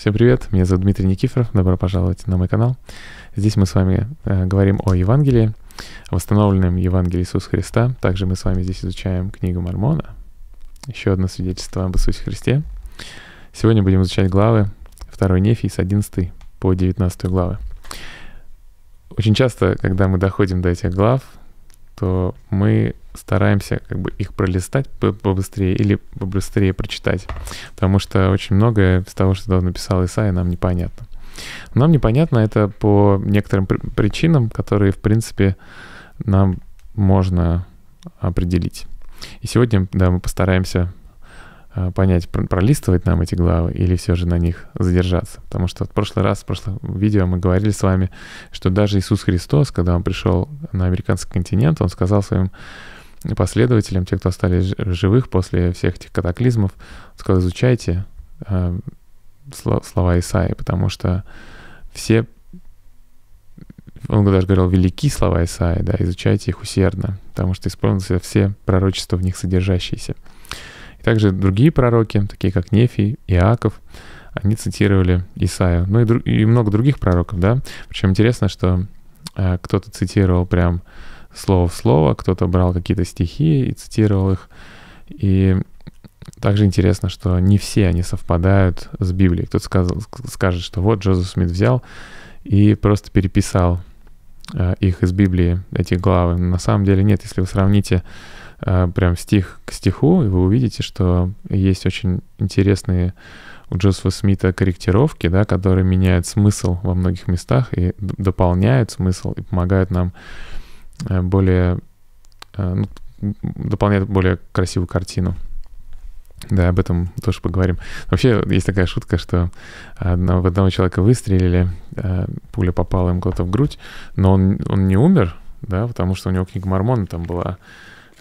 Всем привет, меня зовут Дмитрий Никифоров, добро пожаловать на мой канал. Здесь мы с вами говорим о Евангелии, о восстановленном Евангелии Иисуса Христа. Также мы с вами здесь изучаем Книгу Мормона, еще одно свидетельство об Иисусе Христе. Сегодня будем изучать главы 2 Нефий с 11 по 19 главы. Очень часто, когда мы доходим до этих глав, то мы стараемся как бы их пролистать побыстрее или побыстрее прочитать, потому что очень многое из того, что написал Исаия, нам непонятно. Нам непонятно это по некоторым причинам, которые, в принципе, нам можно определить. И сегодня, да, мы постараемся понять, пролистывать нам эти главы или все же на них задержаться. Потому что в прошлый раз, в прошлом видео мы говорили с вами, что даже Иисус Христос, когда Он пришел на американский континент, Он сказал своим последователям, те, кто остались живых после всех этих катаклизмов, Он сказал: изучайте слова Исаии, потому что все, Он даже говорил, велики слова Исаии, да, изучайте их усердно, потому что исполнятся все пророчества в них содержащиеся. И также другие пророки, такие как Нефий, Иаков, они цитировали Исаию. Ну и много других пророков, да. Причем интересно, что кто-то цитировал прям слово в слово, кто-то брал какие-то стихи и цитировал их. И также интересно, что не все они совпадают с Библией. Кто-то скажет, что вот Джозеф Смит взял и просто переписал их из Библии, эти главы. Но на самом деле нет, если вы сравните прям стих к стиху, и вы увидите, что есть очень интересные у Джозефа Смита корректировки, да, которые меняют смысл во многих местах и дополняют смысл, и помогают нам более, дополняют более красивую картину. Да, об этом тоже поговорим. Вообще, есть такая шутка, что в одного человека выстрелили, пуля попала им куда-то в грудь, но он не умер, да, потому что у него книга Мормона там была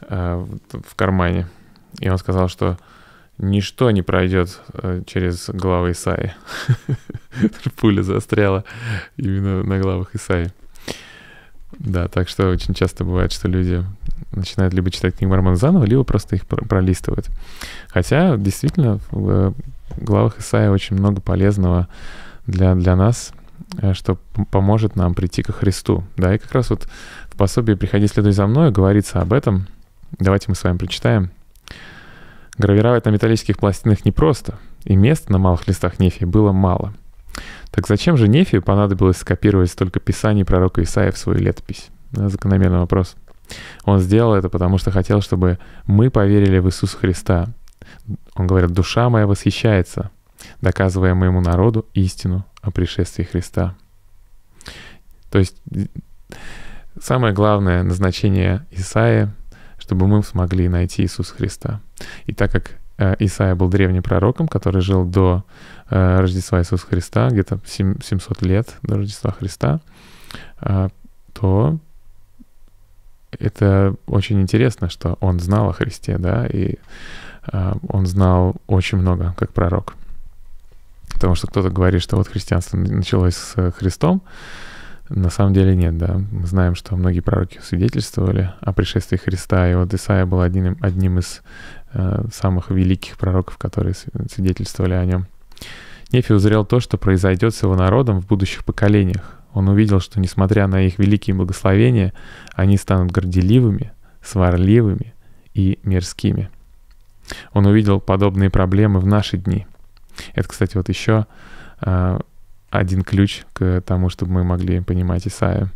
в кармане. И он сказал, что ничто не пройдет через главы Исаии. Пуля застряла именно на главах Исаии. Да, так что очень часто бывает, что люди начинают либо читать книгу Мормона заново, либо просто их пролистывают. Хотя, действительно, в главах Исаии очень много полезного для нас, что поможет нам прийти ко Христу. Да, и как раз вот в пособии «Приходи, следуй за мной» говорится об этом. Давайте мы с вами прочитаем. «Гравировать на металлических пластинах непросто, и места на малых листах Нефия было мало. Так зачем же Нефию понадобилось скопировать столько писаний пророка Исаия в свою летопись?» Закономерный вопрос. Он сделал это, потому что хотел, чтобы мы поверили в Иисуса Христа. Он говорит: «Душа моя восхищается, доказывая моему народу истину о пришествии Христа». То есть самое главное назначение Исаии, чтобы мы смогли найти Иисуса Христа. И так как Исаия был древним пророком, который жил до Рождества Иисуса Христа, где-то 700 лет до Рождества Христа, то это очень интересно, что он знал о Христе, да, и он знал очень много как пророк. Потому что кто-то говорит, что вот христианство началось с Христом. На самом деле нет, да. Мы знаем, что многие пророки свидетельствовали о пришествии Христа, и вот Исаия был одним из самых великих пророков, которые свидетельствовали о нем. Нефий узрел то, что произойдет с его народом в будущих поколениях. Он увидел, что, несмотря на их великие благословения, они станут горделивыми, сварливыми и мирскими. Он увидел подобные проблемы в наши дни. Это, кстати, вот еще один ключ к тому, чтобы мы могли понимать Исаию,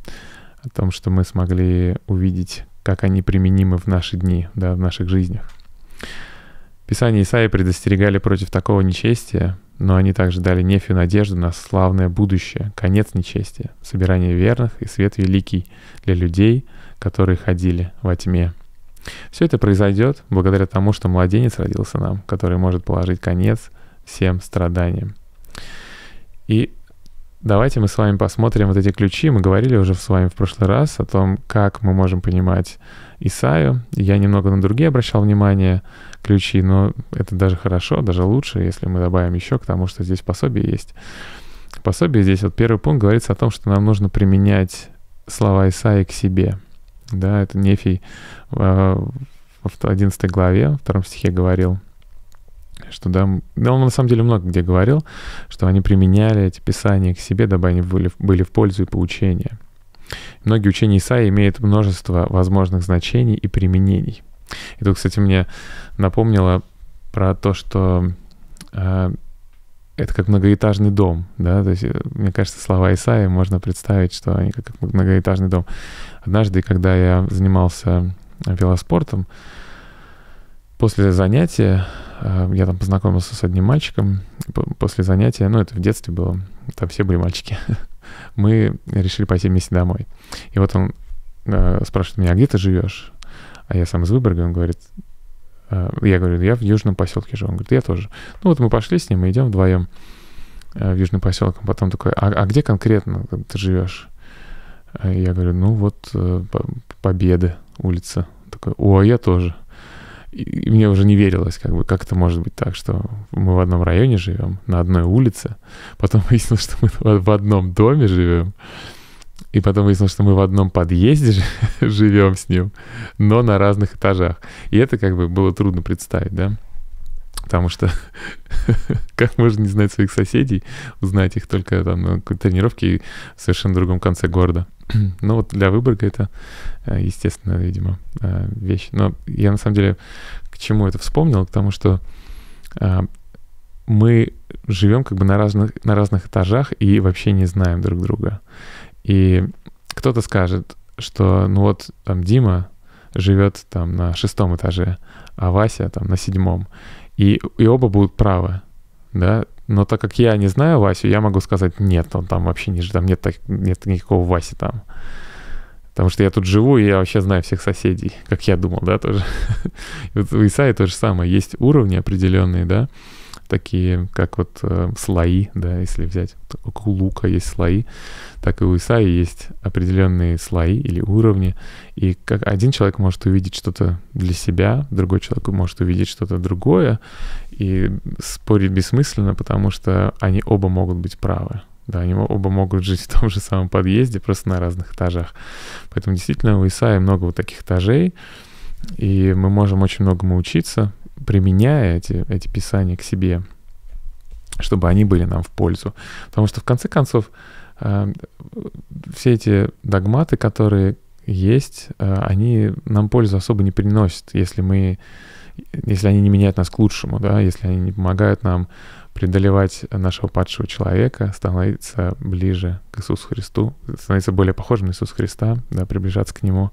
о том, что мы смогли увидеть, как они применимы в наши дни, да, в наших жизнях. Писания Исаии предостерегали против такого нечестия, но они также дали Нефию надежду на славное будущее, конец нечестия, собирание верных и свет великий для людей, которые ходили во тьме. Все это произойдет благодаря тому, что младенец родился нам, который может положить конец всем страданиям. И давайте мы с вами посмотрим вот эти ключи. Мы говорили уже с вами в прошлый раз о том, как мы можем понимать Исаию. Я немного на другие обращал внимание ключи, но это даже хорошо, даже лучше, если мы добавим еще к тому, что здесь пособие есть. В пособии здесь вот первый пункт говорится о том, что нам нужно применять слова Исаии к себе. Да, это Нефий в 11 главе, в 2 стихе говорил: что да, он на самом деле много где говорил, что они применяли эти писания к себе, дабы они были в пользу и поучения. Многие учения Исаии имеют множество возможных значений и применений. И тут, кстати, мне напомнило про то, что это как многоэтажный дом, да, то есть, мне кажется, слова Исаии можно представить, что они как многоэтажный дом. Однажды, когда я занимался велоспортом, после занятия, я там познакомился с одним мальчиком, после занятия, ну, это в детстве было, там все были мальчики, мы решили пойти вместе домой. И вот он спрашивает меня, а где ты живешь? А я сам из Выборга, он говорит, я говорю, я в южном поселке живу. Он говорит, я тоже. Ну вот мы пошли с ним, и идем вдвоем в южный поселок. Потом такой, а где конкретно ты живешь? Я говорю, ну вот Победы, улица. Он такой, о, я тоже. И мне уже не верилось, как бы, как это может быть так, что мы в одном районе живем, на одной улице. Потом выяснилось, что мы в одном доме живем. И потом выяснилось, что мы в одном подъезде живем с ним, но на разных этажах. И это как бы было трудно представить, да? Потому что как можно не знать своих соседей, узнать их только там на тренировке в совершенно другом конце города. Ну вот для Выборга это, естественно, видимо, вещь. Но я на самом деле к чему это вспомнил? Потому что мы живем как бы на разных этажах и вообще не знаем друг друга. И кто-то скажет, что ну вот там Дима живет там на 6-м этаже, а Вася там на 7-м. И оба будут правы, да? Но так как я не знаю Васю, я могу сказать, нет, он там вообще не живет, там нет никакого Васи там. Потому что я тут живу, и я вообще знаю всех соседей, как я думал, да, тоже. У Исаии то же самое. Есть уровни определенные, да, такие, как вот слои, да, если взять, у лука есть слои, так и у Исаии есть определенные слои или уровни, и как один человек может увидеть что-то для себя, другой человек может увидеть что-то другое, и спорить бессмысленно, потому что они оба могут быть правы, да, они оба могут жить в том же самом подъезде, просто на разных этажах. Поэтому действительно у Исаии много вот таких этажей, и мы можем очень многому учиться, применяя эти писания к себе, чтобы они были нам в пользу. Потому что, в конце концов, все эти догматы, которые есть, они нам пользу особо не приносят, если они не меняют нас к лучшему, да, если они не помогают нам преодолевать нашего падшего человека, становиться ближе к Иисусу Христу, становиться более похожим на Иисуса Христа, да, приближаться к Нему.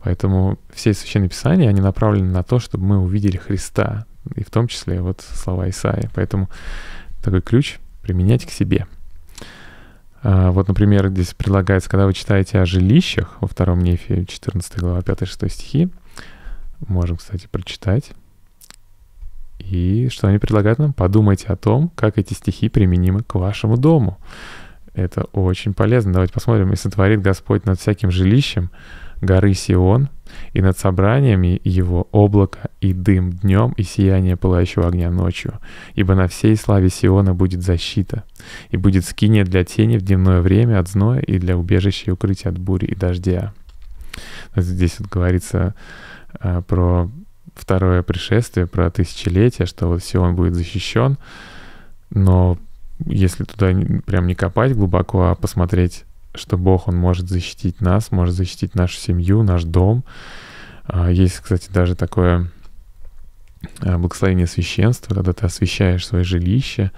Поэтому все Священные Писания, они направлены на то, чтобы мы увидели Христа, и в том числе вот слова Исаии. Поэтому такой ключ применять к себе. Вот, например, здесь предлагается, когда вы читаете о жилищах во 2 Нефии, 14 глава, 5-6 стихи, можем, кстати, прочитать. И что они предлагают нам? Подумайте о том, как эти стихи применимы к вашему дому. Это очень полезно. Давайте посмотрим. «И сотворит Господь над всяким жилищем горы Сион, и над собраниями его облако, и дым днем, и сияние пылающего огня ночью. Ибо на всей славе Сиона будет защита, и будет скиния для тени в дневное время от зноя, и для убежища и укрытия от бури и дождя». Здесь вот говорится про второе пришествие, про тысячелетие, что вот Сион будет защищен, но если туда прям не копать глубоко, а посмотреть, что Бог, Он может защитить нас, может защитить нашу семью, наш дом. Есть, кстати, даже такое благословение священства, когда ты освящаешь свое жилище.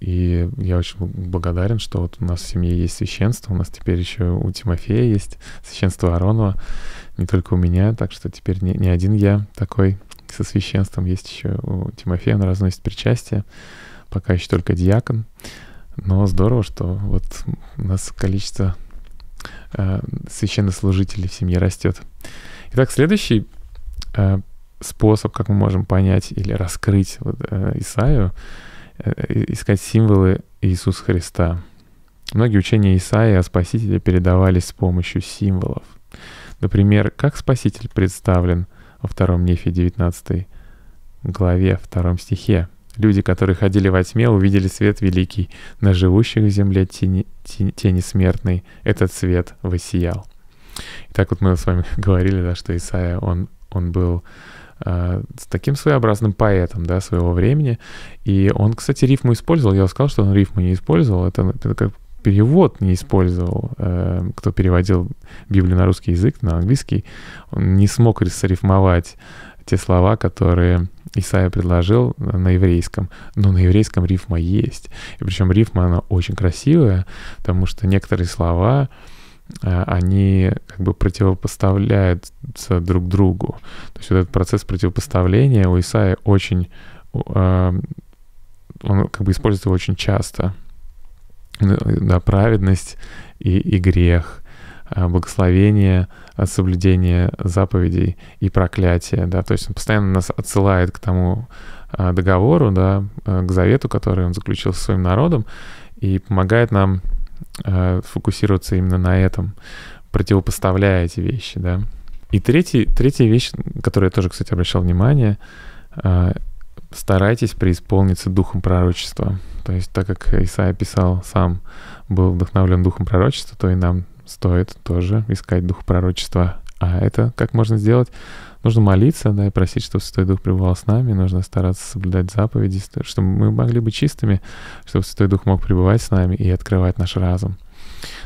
И я очень благодарен, что вот у нас в семье есть священство, у нас теперь еще у Тимофея есть священство Аронова, не только у меня, так что теперь не один я такой со священством, есть еще у Тимофея, он разносит причастие, пока еще только диакон, но здорово, что вот у нас количество священнослужителей в семье растет. Итак, следующий способ, как мы можем понять или раскрыть Исаию, искать символы Иисуса Христа. Многие учения Исаии о Спасителе передавались с помощью символов. Например, как Спаситель представлен во 2 Нефии 19 главе, 2 стихе. «Люди, которые ходили во тьме, увидели свет великий. На живущих в земле тени смертной этот свет воссиял». Итак, вот мы с вами говорили, да, что Исаия, он был с таким своеобразным поэтом, да, своего времени. И он, кстати, рифму использовал. Я сказал, что он рифму не использовал. Это как перевод не использовал. Кто переводил Библию на русский язык, на английский, он не смог рифмовать те слова, которые Исаия предложил на еврейском. Но на еврейском рифма есть. И причем рифма, она очень красивая, потому что некоторые слова, они как бы противопоставляются друг другу. То есть вот этот процесс противопоставления у Исаии очень... Он как бы используется очень часто. Да, праведность и грех, благословение от соблюдения заповедей и проклятие. Да? То есть он постоянно нас отсылает к тому договору, да, к завету, который он заключил со своим народом, и помогает нам фокусироваться именно на этом, противопоставляя эти вещи, да. И третья вещь, на которую я тоже, кстати, обращал внимание, старайтесь преисполниться духом пророчества. То есть, так как Исаия писал сам, был вдохновлен духом пророчества, то и нам стоит тоже искать дух пророчества. А это как можно сделать? Нужно молиться, да, и просить, чтобы Святой Дух пребывал с нами. Нужно стараться соблюдать заповеди, чтобы мы могли быть чистыми, чтобы Святой Дух мог пребывать с нами и открывать наш разум.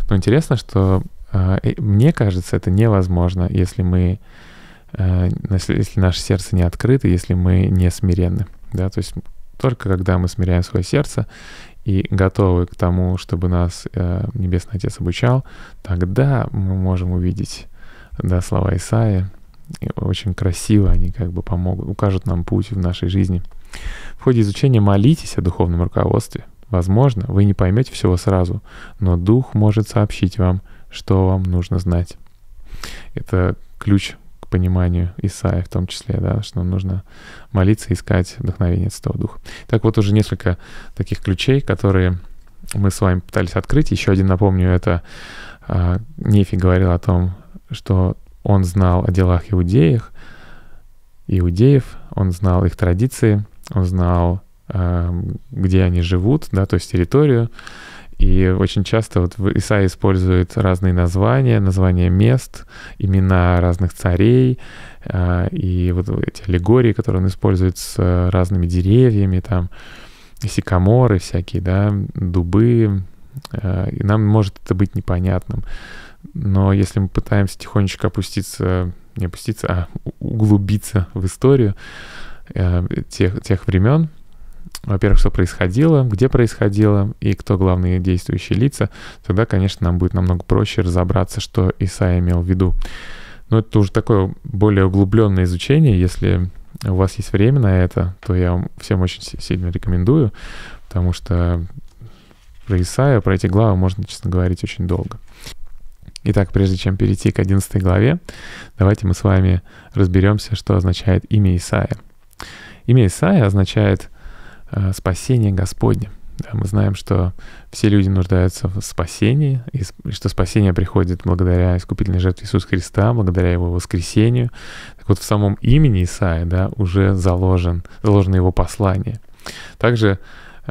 Но интересно, что, мне кажется, это невозможно, если мы, если наше сердце не открыто, если мы не смиренны. Да? То есть только когда мы смиряем свое сердце и готовы к тому, чтобы нас Небесный Отец обучал, тогда мы можем увидеть, да, слова Исаии. И очень красиво они как бы помогут, укажут нам путь в нашей жизни. В ходе изучения молитесь о духовном руководстве. Возможно, вы не поймете всего сразу, но Дух может сообщить вам, что вам нужно знать. Это ключ к пониманию Исаии в том числе, да, что нужно молиться, искать вдохновение от Святого Духа. Так вот, уже несколько таких ключей, которые мы с вами пытались открыть. Еще один, напомню, это Нефий говорил о том, что он знал о делах иудеев, он знал их традиции, он знал, где они живут, да, то есть территорию. И очень часто вот Исаия использует разные названия мест, имена разных царей, и вот эти аллегории, которые он использует с разными деревьями, там сикаморы всякие, да, дубы. И нам может это быть непонятным. Но если мы пытаемся тихонечко углубиться в историю тех времен, во-первых, что происходило, где происходило и кто главные действующие лица, тогда, конечно, нам будет намного проще разобраться, что Исаия имел в виду. Но это уже такое более углубленное изучение. Если у вас есть время на это, то я вам всем очень сильно рекомендую, потому что про Исаию, про эти главы можно, честно говорить, очень долго. Итак, прежде чем перейти к 11 главе, давайте мы с вами разберемся, что означает имя Исаия. Имя Исаия означает «спасение Господне». Да, мы знаем, что все люди нуждаются в спасении, и что спасение приходит благодаря искупительной жертве Иисуса Христа, благодаря Его воскресению. Так вот, в самом имени Исаия, да, уже заложено Его послание. Также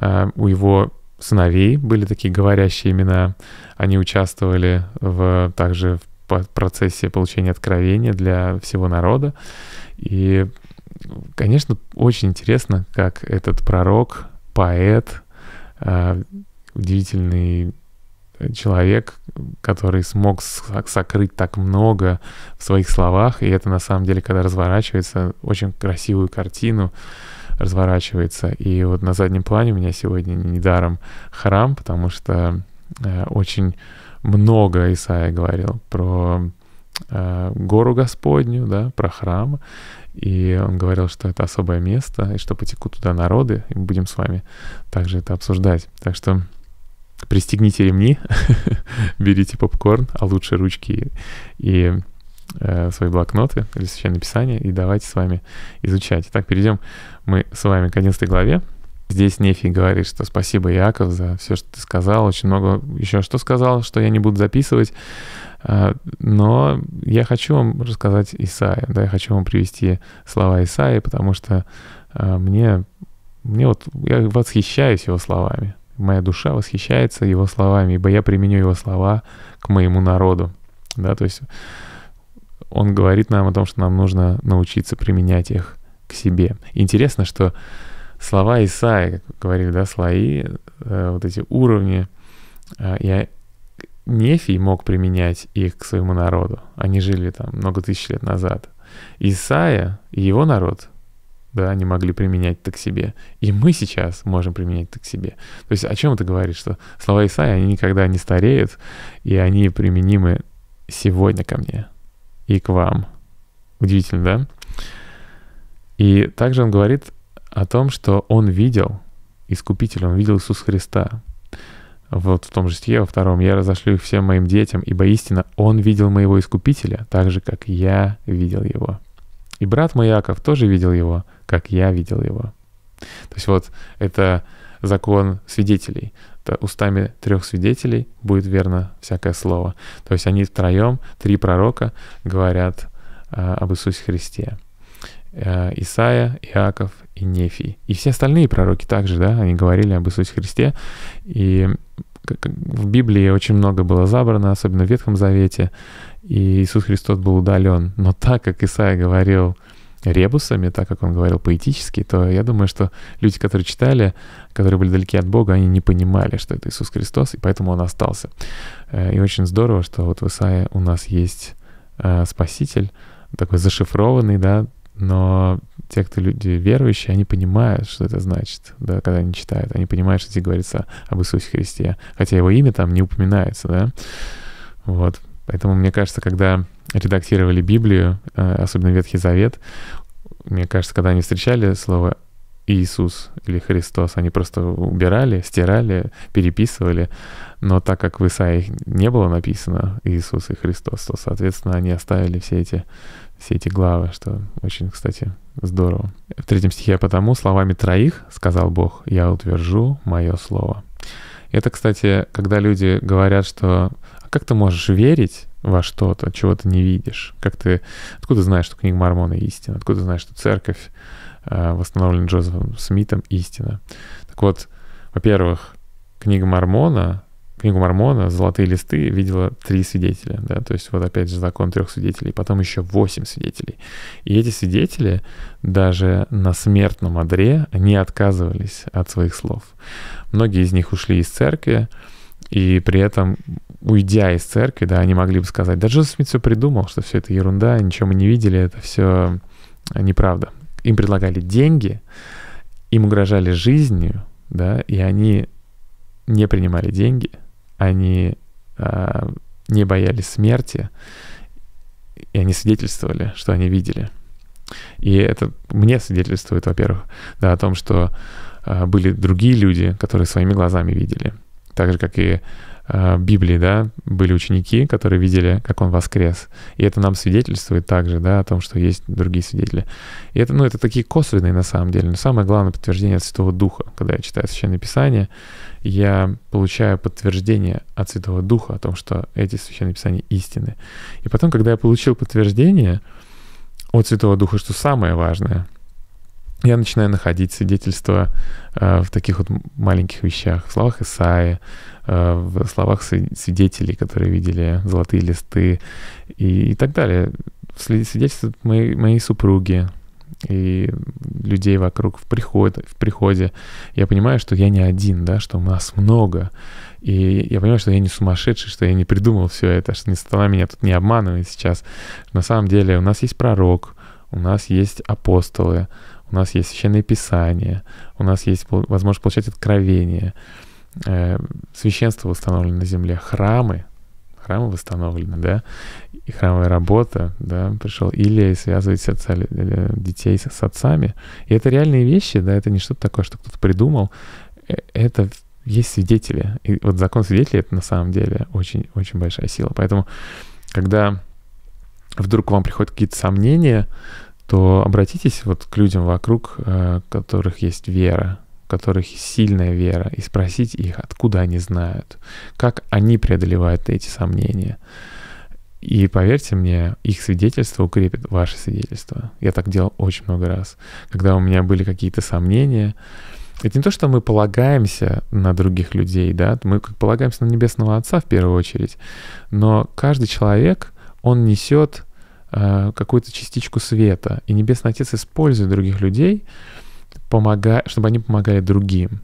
у Его сыновей были такие говорящие имена. Они участвовали также в процессе получения откровения для всего народа. И, конечно, очень интересно, как этот пророк, поэт, удивительный человек, который смог сокрыть так много в своих словах, и это, на самом деле, когда разворачивается, очень красивую картину разворачивается. И вот на заднем плане у меня сегодня недаром храм, потому что очень много Исаия говорил про гору Господню, да, про храм. И он говорил, что это особое место, и что потекут туда народы, и мы будем с вами также это обсуждать. Так что пристегните ремни, берите попкорн, а лучше ручки и свои блокноты или Священное Писание, и давайте с вами изучать. Итак, перейдем мы с вами к 11 главе. Здесь Нефий говорит, что спасибо, Иаков, за все, что ты сказал. Очень много еще что сказал, что я не буду записывать. Но я хочу вам рассказать Исаию. Да, я хочу вам привести слова Исаии, потому что я восхищаюсь его словами. Моя душа восхищается его словами, ибо я применю его слова к моему народу. Да, то есть он говорит нам о том, что нам нужно научиться применять их к себе. Интересно, что слова Исаии, как говорили, да, слои, вот эти уровни, Нефий мог применять их к своему народу. Они жили там много тысяч лет назад. Исаия и его народ, да, они могли применять это к себе. И мы сейчас можем применять это к себе. То есть о чем это говорит? Что слова Исаии, они никогда не стареют, и они применимы сегодня ко мне и к вам. Удивительно, да? И также он говорит о том, что он видел Искупителя, он видел Иисуса Христа. Вот в том же стихе, во втором: «Я разошлю их всем моим детям, ибо истинно он видел моего Искупителя, так же, как я видел его. И брат мой Иаков тоже видел его, как я видел его». То есть вот это закон свидетелей. Это устами трех свидетелей будет верно всякое слово. То есть они втроем, три пророка, говорят об Иисусе Христе. Исаия, Иаков и Нефий. И все остальные пророки также, да, они говорили об Иисусе Христе. И в Библии очень много было забрано, особенно в Ветхом Завете. И Иисус Христос был удален. Но так как Исаия говорил ребусами, так как он говорил поэтически, то я думаю, что люди, которые читали, которые были далеки от Бога, они не понимали, что это Иисус Христос, и поэтому он остался. И очень здорово, что вот в Исаии у нас есть Спаситель, такой зашифрованный, да, но те, кто люди верующие, они понимают, что это значит, да, когда они читают. Они понимают, что здесь говорится об Иисусе Христе, хотя его имя там не упоминается, да. Вот. Поэтому, мне кажется, когда редактировали Библию, особенно Ветхий Завет, мне кажется, когда они встречали слово «Иисус» или «Христос», они просто убирали, стирали, переписывали. Но так как в Исаии не было написано «Иисус» и «Христос», то, соответственно, они оставили все эти главы, что очень, кстати, здорово. В 3 стихе: «Потому словами троих, сказал Бог, я утвержу мое слово». Это, кстати, когда люди говорят, что как ты можешь верить во что-то, чего ты не видишь? Откуда ты знаешь, что Книга Мормона истина? Откуда ты знаешь, что церковь, восстановленная Джозефом Смитом, истина? Так вот, во-первых, Книгу Мормона, «Золотые листы» видела 3 свидетеля, да, то есть вот опять же закон 3 свидетелей, потом еще 8 свидетелей. И эти свидетели даже на смертном одре не отказывались от своих слов. Многие из них ушли из церкви, и при этом, уйдя из церкви, да, они могли бы сказать: да, Джозеф Смит все придумал, что все это ерунда, ничего мы не видели, это все неправда. Им предлагали деньги, им угрожали жизнью, да, и они не принимали деньги, они не боялись смерти, и они свидетельствовали, что они видели. И это мне свидетельствует, во-первых, да, о том, что были другие люди, которые своими глазами видели. Так же, как и в Библии, да, были ученики, которые видели, как он воскрес. И это нам свидетельствует также, да, о том, что есть другие свидетели. И это, ну, это такие косвенные на самом деле. Но самое главное подтверждение от Святого Духа. Когда я читаю Священное Писание, я получаю подтверждение от Святого Духа о том, что эти Священные Писания истины. И потом, когда я получил подтверждение от Святого Духа, что самое важное, я начинаю находить свидетельства в таких вот маленьких вещах, в словах Исаии, в словах свидетелей, которые видели золотые листы и так далее. Свидетельства моей супруги и людей вокруг в приходе. Я понимаю, что я не один, да, что у нас много. И я понимаю, что я не сумасшедший, что я не придумал все это, что сатана меня тут не обманывает сейчас. На самом деле у нас есть пророк, у нас есть апостолы, у нас есть Священное Писание, у нас есть возможность получать откровение. Священство восстановлено на земле, храмы восстановлены, да, и храмовая работа, да, пришел Илия связывать сердца детей с отцами. И это реальные вещи, да, это не что-то такое, что кто-то придумал. Это есть свидетели. И вот закон свидетелей — это на самом деле очень-очень большая сила. Поэтому, когда вдруг к вам приходят какие-то сомнения, то обратитесь вот к людям вокруг, которых есть вера, которых сильная вера, и спросите их, откуда они знают, как они преодолевают эти сомнения. И поверьте мне, их свидетельство укрепит ваше свидетельство. Я так делал очень много раз. Когда у меня были какие-то сомнения, это не то, что мы полагаемся на других людей, да, мы полагаемся на Небесного Отца в первую очередь, но каждый человек, он несет какую-то частичку света. И Небесный Отец использует других людей, чтобы они помогали другим.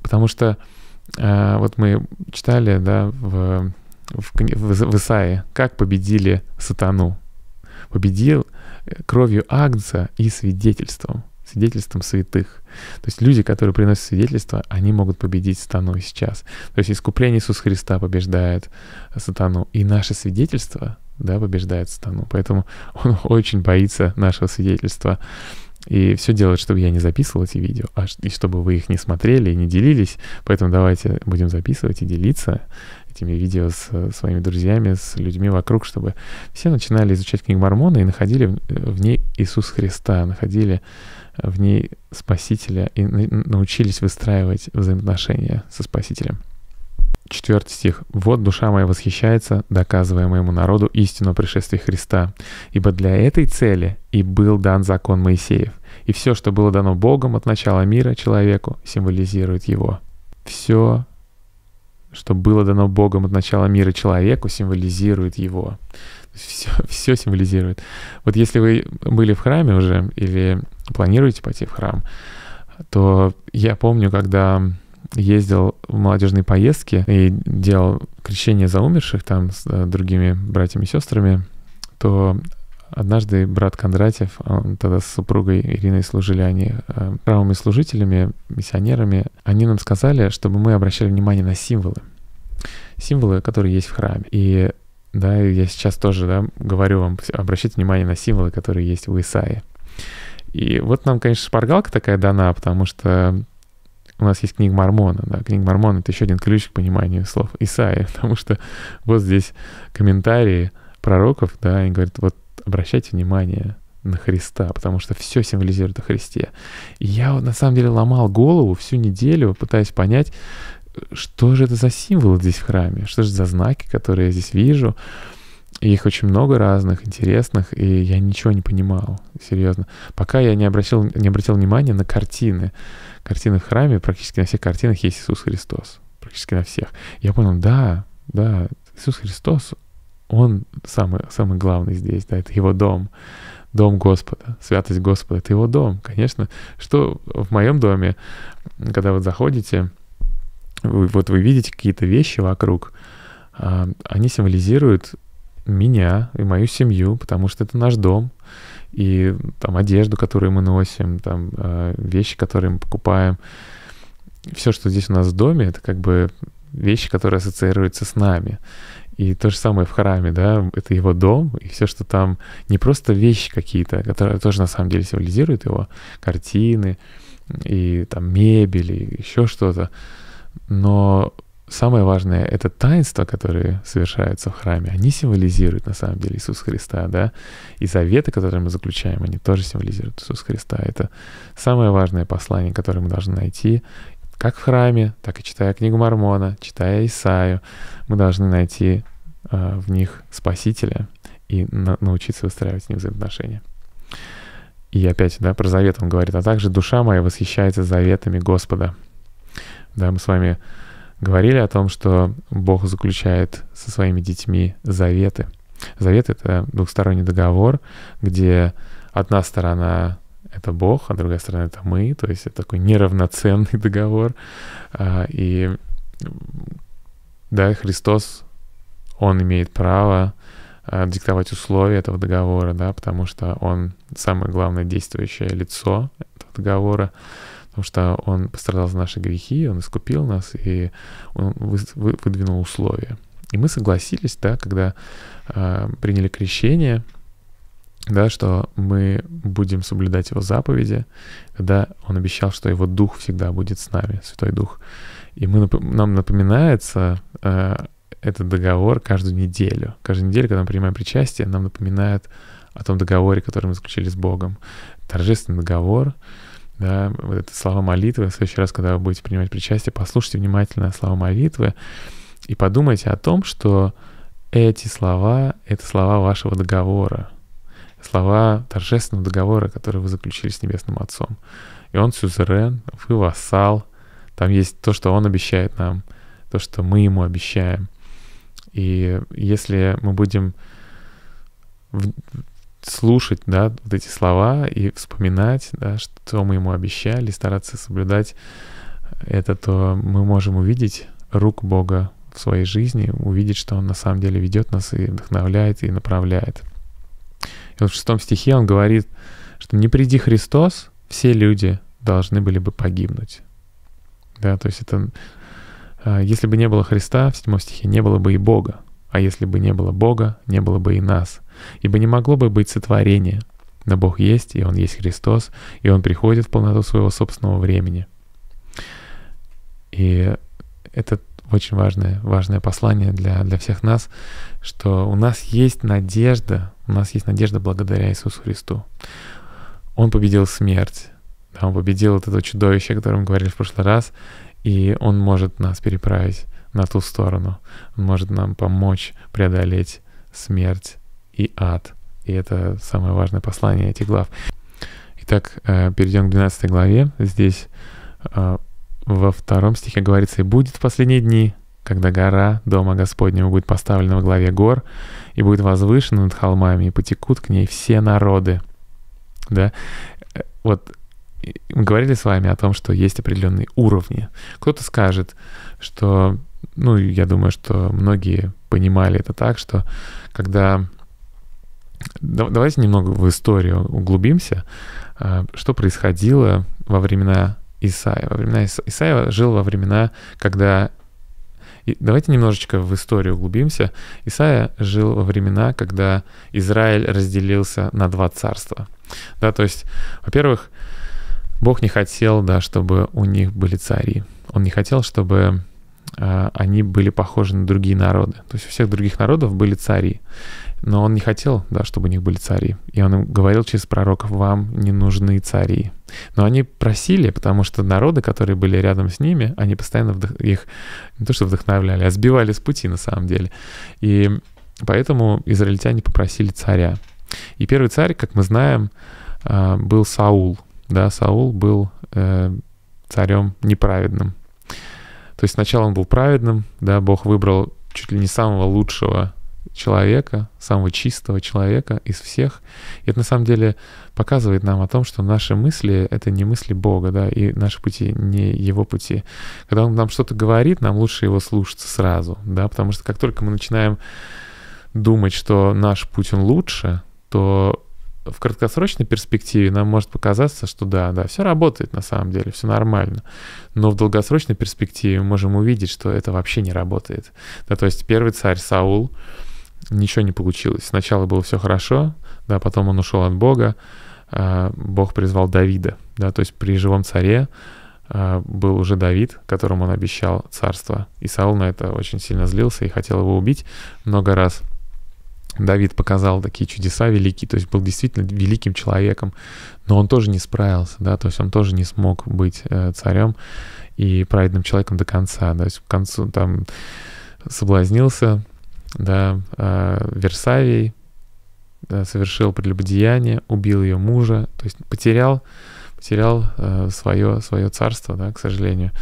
Потому что вот мы читали, да, в Исаии, как победили сатану. Победил кровью Агнца и свидетельством, свидетельством святых. То есть люди, которые приносят свидетельство, они могут победить сатану и сейчас. То есть искупление Иисуса Христа побеждает сатану, и наше свидетельство, да, побеждает сатану. Поэтому он очень боится нашего свидетельства и все делает, чтобы я не записывал эти видео, и чтобы вы их не смотрели и не делились. Поэтому давайте будем записывать и делиться этими видео с своими друзьями, с людьми вокруг, чтобы все начинали изучать Книгу Мормона и находили в ней Иисуса Христа, находили в ней Спасителя и научились выстраивать взаимоотношения со Спасителем. 4 стих. «Вот душа моя восхищается, доказывая моему народу истину о пришествии Христа. Ибо для этой цели и был дан закон Моисеев. И все, что было дано Богом от начала мира человеку, символизирует его». Все, что было дано Богом от начала мира человеку, символизирует его. Все символизирует. Вот если вы были в храме уже или планируете пойти в храм, то я помню, когда ездил в молодежные поездки и делал крещение за умерших там с другими братьями и сестрами, то однажды брат Кондратьев, он тогда с супругой Ириной служили, они правыми служителями, миссионерами, они нам сказали, чтобы мы обращали внимание на символы. Символы, которые есть в храме. И да, я сейчас тоже, да, говорю вам, обращайте внимание на символы, которые есть в Исаии. И вот нам, конечно, шпаргалка такая дана, потому что у нас есть Книга Мормона. Да? Книга Мормона — это еще один ключ к пониманию слов Исаии, потому что вот здесь комментарии пророков, да, они говорят, вот обращайте внимание на Христа, потому что все символизирует о Христе. И я вот на самом деле ломал голову всю неделю, пытаясь понять, что же это за символы здесь в храме, что же за знаки, которые я здесь вижу. И их очень много разных, интересных, и я ничего не понимал, серьезно. Пока я не обратил внимания на картины. Картины в храме, практически на всех картинах есть Иисус Христос. Практически на всех. Я понял, да, Иисус Христос, Он самый главный здесь, да, это Его дом. Дом Господа, святость Господа, это Его дом. Конечно, что в моем доме, когда вот заходите, вы видите какие-то вещи вокруг, они символизируют меня и мою семью, потому что это наш дом, и там одежду, которую мы носим, там вещи, которые мы покупаем. Все, что здесь у нас в доме, это как бы вещи, которые ассоциируются с нами. И то же самое в храме, да, это его дом, и все, что там, не просто вещи какие-то, которые тоже на самом деле символизируют его, картины, и там мебель, и еще что-то, но самое важное — это таинства, которые совершаются в храме. Они символизируют, на самом деле, Иисуса Христа, да? И заветы, которые мы заключаем, они тоже символизируют Иисуса Христа. Это самое важное послание, которое мы должны найти, как в храме, так и читая Книгу Мормона, читая Исаию. Мы должны найти в них Спасителя и научиться выстраивать с ним взаимоотношения. И опять, да, про завет он говорит. «А также душа моя восхищается заветами Господа». Да, мы с вами говорили о том, что Бог заключает со своими детьми заветы. Завет — это двухсторонний договор, где одна сторона — это Бог, а другая сторона — это мы, то есть это такой неравноценный договор. И да, Христос, Он имеет право диктовать условия этого договора, да, потому что Он самое главное действующее лицо этого договора. Потому что Он пострадал за наши грехи, Он искупил нас, и Он выдвинул условия. И мы согласились, да, когда приняли крещение, да, что мы будем соблюдать Его заповеди, когда Он обещал, что Его Дух всегда будет с нами, Святой Дух. И нам напоминается этот договор каждую неделю. Каждую неделю, когда мы принимаем причастие, нам напоминают о том договоре, который мы заключили с Богом. Торжественный договор. Да, вот это слова молитвы. В следующий раз, когда вы будете принимать причастие, послушайте внимательно слова молитвы и подумайте о том, что эти слова — это слова вашего договора, слова торжественного договора, который вы заключили с Небесным Отцом. И Он сюзерен, вы вассал. Там есть то, что Он обещает нам, то, что мы Ему обещаем. И если мы будем слушать, да, вот эти слова и вспоминать, да, что мы ему обещали, стараться соблюдать это, то мы можем увидеть рук Бога в своей жизни, увидеть, что Он на самом деле ведет нас и вдохновляет, и направляет. И вот в 6 стихе он говорит, что не приди Христос, все люди должны были бы погибнуть. Да, то есть это, если бы не было Христа, в 7 стихе не было бы и Бога. А если бы не было Бога, не было бы и нас. Ибо не могло бы быть сотворения. Но Бог есть, и Он есть Христос, и Он приходит в полноту своего собственного времени. И это очень важное послание для всех нас, что у нас есть надежда благодаря Иисусу Христу. Он победил смерть, да, Он победил вот это чудовище, о котором мы говорили в прошлый раз, и Он может нас переправить на ту сторону. Он может нам помочь преодолеть смерть и ад. И это самое важное послание этих глав. Итак, перейдем к 12 главе. Здесь во 2 стихе говорится: «И будет в последние дни, когда гора Дома Господнего будет поставлена во главе гор, и будет возвышена над холмами, и потекут к ней все народы». Да? Вот мы говорили с вами о том, что есть определенные уровни. Кто-то скажет, что, ну, я думаю, что многие понимали это так, что когда... Давайте немного в историю углубимся, что происходило во времена Исаия. Исаия жил во времена, когда... Давайте немножечко в историю углубимся. Исаия жил во времена, когда Израиль разделился на 2 царства. Да, то есть, во-первых, Бог не хотел, да, чтобы у них были цари. Он не хотел, чтобы они были похожи на другие народы. То есть у всех других народов были цари. Но он не хотел, да, чтобы у них были цари. И он им говорил через пророков: вам не нужны цари. Но они просили, потому что народы, которые были рядом с ними, они постоянно их не то что вдохновляли, а сбивали с пути на самом деле. И поэтому израильтяне попросили царя. И первый царь, как мы знаем, был Саул. Да, Саул был царем неправедным. То есть сначала он был праведным, да, Бог выбрал чуть ли не самого лучшего человека, самого чистого человека из всех. И это на самом деле показывает нам о том, что наши мысли — это не мысли Бога, да, и наши пути не Его пути. Когда Он нам что-то говорит, нам лучше Его слушаться сразу, да, потому что как только мы начинаем думать, что наш путь он лучше, то в краткосрочной перспективе нам может показаться, что да, все работает на самом деле, все нормально. Но в долгосрочной перспективе мы можем увидеть, что это вообще не работает. Да, то есть первый царь Саул, ничего не получилось. Сначала было все хорошо, да, потом он ушел от Бога, Бог призвал Давида. Да, то есть при живом царе был уже Давид, которому он обещал царство. И Саул на это очень сильно злился и хотел его убить много раз. Давид показал такие чудеса великие, то есть был действительно великим человеком, но он тоже не справился, да, то есть он тоже не смог быть царем и праведным человеком до конца, да, то есть к концу там соблазнился, да, Версавией, да, совершил прелюбодеяние, убил ее мужа, то есть потерял свое царство, да, к сожалению.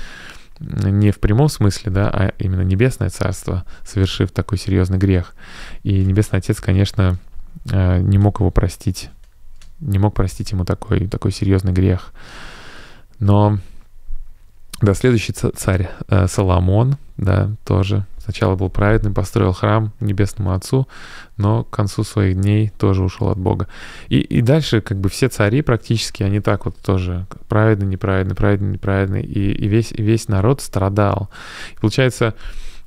Не в прямом смысле, да, а именно небесное царство, совершив такой серьезный грех. И Небесный Отец, конечно, не мог его простить, не мог простить ему такой серьезный грех. Но да, следующий царь Соломон, да, тоже сначала был праведным, построил храм Небесному Отцу, но к концу своих дней тоже ушел от Бога. И дальше как бы все цари практически, они так вот тоже праведный, неправедный, праведный, неправедный. И весь народ страдал. И получается,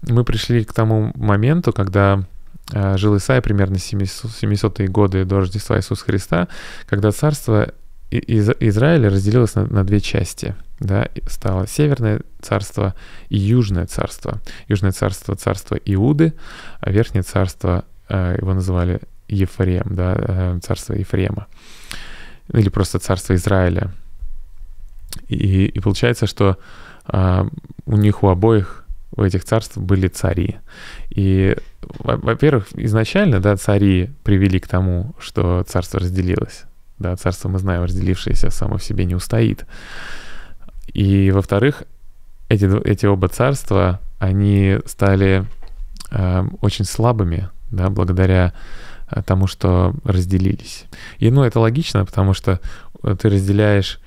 мы пришли к тому моменту, когда жил Исаия примерно 700-е годы до Рождества Иисуса Христа, когда царство Израиля разделилось на 2 части. Да, стало Северное царство и Южное царство. Южное царство — царство Иуды, а Верхнее царство, его называли Ефрем, да, царство Ефрема. Или просто царство Израиля. И получается, что у них, у обоих, у этих царств были цари. И, во-первых, изначально, да, цари привели к тому, что царство разделилось. Да, царство, мы знаем, разделившееся само в себе не устоит. И, во-вторых, эти оба царства, они стали очень слабыми, да, благодаря тому, что разделились. И, ну, это логично, потому что ты разделяешь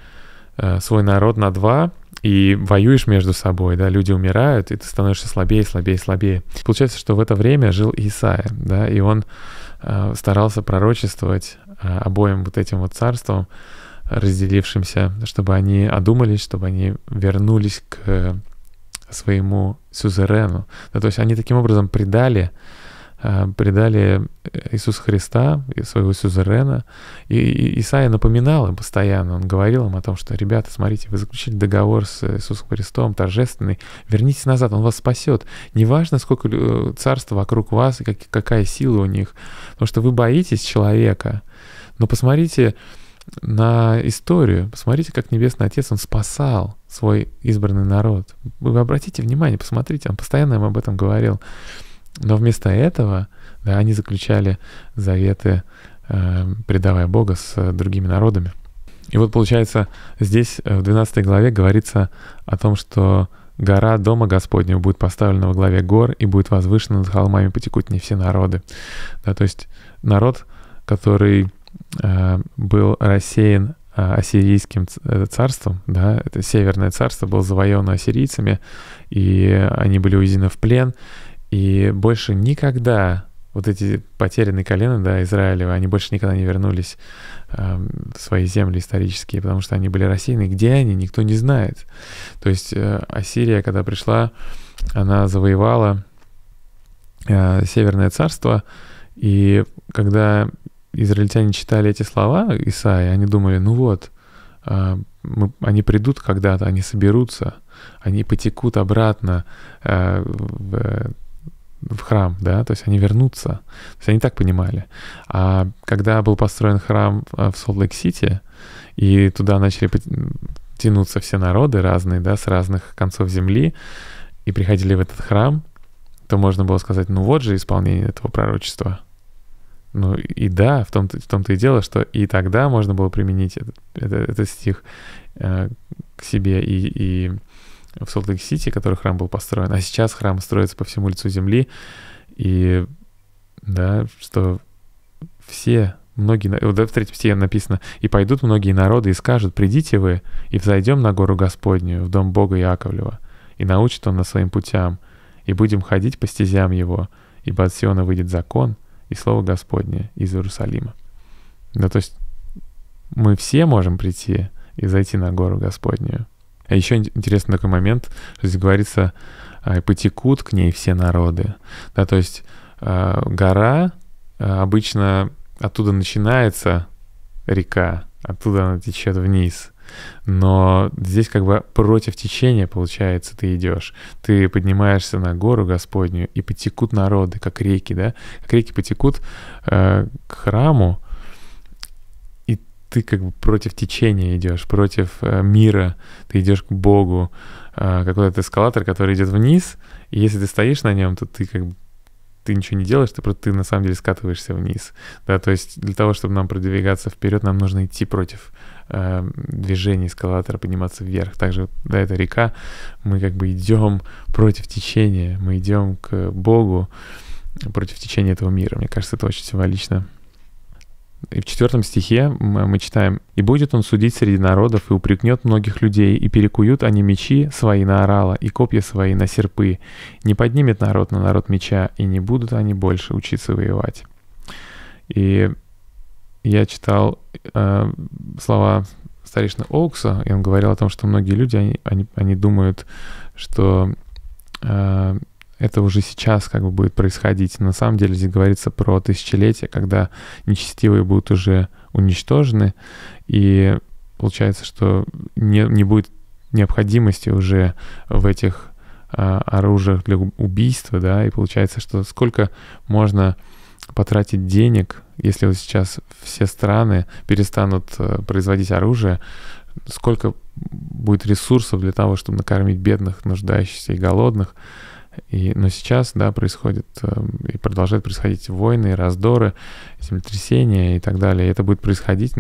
свой народ на два и воюешь между собой, да, люди умирают, и ты становишься слабее, слабее, слабее. Получается, что в это время жил Исаия, да, и он старался пророчествовать обоим вот этим вот царством, разделившимся, чтобы они одумались, чтобы они вернулись к своему сюзерену. Да, то есть они таким образом предали Иисуса Христа, своего сюзерена. И Исаия напоминал им постоянно, он говорил им о том, что, ребята, смотрите, вы заключили договор с Иисусом Христом, торжественный, вернитесь назад, он вас спасет. Неважно, сколько царства вокруг вас и какая сила у них, потому что вы боитесь человека. Но посмотрите на историю, посмотрите, как Небесный Отец, он спасал свой избранный народ. Вы обратите внимание, посмотрите, он постоянно им об этом говорил. Но вместо этого, да, они заключали заветы, предавая Бога с другими народами. И вот получается, здесь в 12 главе говорится о том, что гора Дома Господнего будет поставлена во главе гор и будет возвышена над холмами, потекут не все народы. Да, то есть народ, который был рассеян ассирийским царством, да, это северное царство, было завоевано ассирийцами, и они были увезены в плен. И больше никогда вот эти потерянные колена, да, Израилева, они больше никогда не вернулись в свои земли исторические, потому что они были рассеяны. Где они, никто не знает. То есть Ассирия, когда пришла, она завоевала Северное царство. И когда израильтяне читали эти слова Исаии, они думали, ну вот, они придут когда-то, они соберутся, они потекут обратно в храм, да, то есть они вернутся. То есть они так понимали. А когда был построен храм в Солт-Лейк-Сити, и туда начали тянуться все народы разные, да, с разных концов земли, и приходили в этот храм, то можно было сказать, ну вот же исполнение этого пророчества. Ну и да, в том-то и дело, что и тогда можно было применить этот стих к себе и в Солт-Лейк-Сити, который храм был построен, а сейчас храм строится по всему лицу земли, и да, что все, многие, вот в 3 стихе написано, «И пойдут многие народы и скажут, придите вы, и взойдем на гору Господнюю, в дом Бога Иаковлева, и научит он нас своим путям, и будем ходить по стезям его, ибо от Сиона выйдет закон, и Слово Господне из Иерусалима». Да, то есть мы все можем прийти и зайти на гору Господнюю. А еще интересный такой момент, что здесь говорится, потекут к ней все народы. Да, то есть гора, обычно оттуда начинается река, оттуда она течет вниз. Но здесь как бы против течения, получается, ты идешь. Ты поднимаешься на гору Господню, и потекут народы, как реки, да? Как реки потекут к храму, и ты как бы против течения идешь, против мира. Ты идешь к Богу, какой-то эскалатор, который идет вниз, и если ты стоишь на нем, то ты как бы ты ничего не делаешь, ты на самом деле скатываешься вниз. Да, то есть для того, чтобы нам продвигаться вперед, нам нужно идти против движения эскалатора, подниматься вверх. Также, да, эта река, мы как бы идем против течения, мы идем к Богу, против течения этого мира. Мне кажется, это очень символично. И в 4 стихе мы читаем: «И будет он судить среди народов, и упрекнет многих людей, и перекуют они мечи свои на орала, и копья свои на серпы. Не поднимет народ на народ меча, и не будут они больше учиться воевать». И я читал слова старейшины Оукса, и он говорил о том, что многие люди, они думают, что это уже сейчас как бы будет происходить. На самом деле здесь говорится про тысячелетие, когда нечестивые будут уже уничтожены, и получается, что не будет необходимости уже в этих оружиях для убийства, да, и получается, что сколько можно потратить денег, если вот сейчас все страны перестанут производить оружие, сколько будет ресурсов для того, чтобы накормить бедных, нуждающихся и голодных. Но сейчас, да, происходит и продолжают происходить войны, раздоры, землетрясения и так далее. И это будет происходить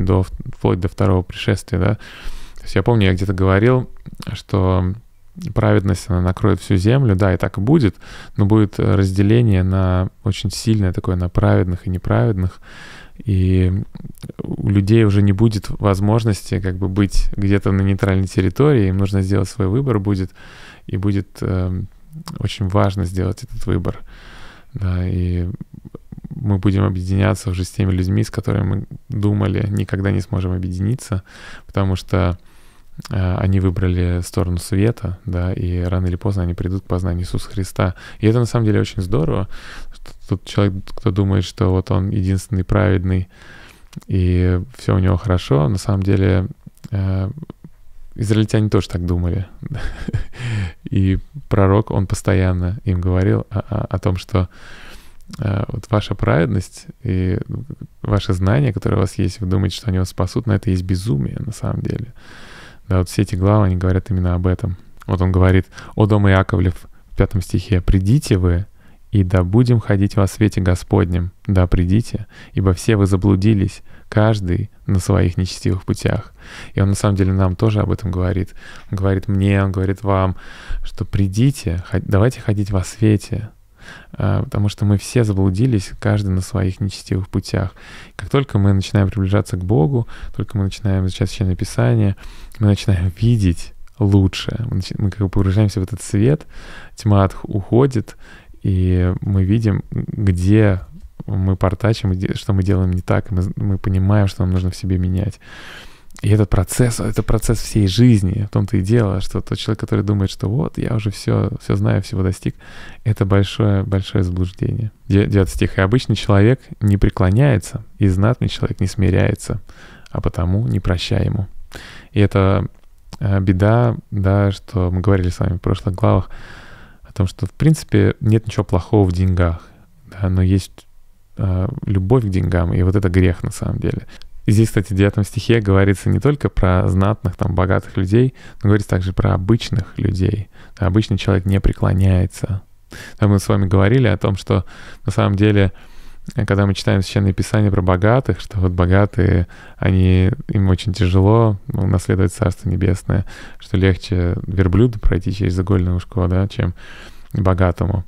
вплоть до второго пришествия, да. То есть я помню, я где-то говорил, что праведность, она накроет всю землю, да, и так и будет, но будет разделение на очень сильное такое, на праведных и неправедных, и у людей уже не будет возможности как бы быть где-то на нейтральной территории, им нужно сделать свой выбор будет, и будет очень важно сделать этот выбор, да, и мы будем объединяться уже с теми людьми, с которыми мы думали, никогда не сможем объединиться, потому что они выбрали сторону света, да, и рано или поздно они придут к познанию Иисуса Христа. И это на самом деле очень здорово, что тот человек, кто думает, что вот он единственный праведный, и все у него хорошо, на самом деле израильтяне тоже так думали. И пророк, он постоянно им говорил о том, что вот ваша праведность и ваши знания, которые у вас есть, вы думаете, что они вас спасут, но это есть безумие на самом деле. Да, вот все эти главы, они говорят именно об этом. Вот он говорит: «О дом Иаковлев», в 5 стихе, «Придите вы, и да будем ходить во свете Господнем, да придите, ибо все вы заблудились, каждый на своих нечестивых путях». И он на самом деле нам тоже об этом говорит. Он говорит мне, он говорит вам, что придите, давайте ходить во свете, потому что мы все заблудились, каждый на своих нечестивых путях. Как только мы начинаем приближаться к Богу, только мы начинаем изучать Священное Писание, мы начинаем видеть лучше. Мы как бы погружаемся в этот свет, тьма уходит, и мы видим, где мы портачим, что мы делаем не так, и мы понимаем, что нам нужно в себе менять. И это процесс всей жизни, в том-то и дело, что тот человек, который думает, что вот, я уже все знаю, всего достиг, это большое заблуждение. 9 стих. «И обычный человек не преклоняется, и знатный человек не смиряется, а потому не прощай ему». И это беда, да, что мы говорили с вами в прошлых главах, о том, что, в принципе, нет ничего плохого в деньгах, да, но есть любовь к деньгам, и вот это грех на самом деле. И здесь, кстати, в 9 стихе говорится не только про знатных, там, богатых людей, но говорится также про обычных людей. Обычный человек не преклоняется. Там мы с вами говорили о том, что на самом деле, когда мы читаем Священное Писание про богатых, что вот богатые, им очень тяжело наследовать Царство Небесное, что легче верблюду пройти через игольное ушко, да, чем богатому.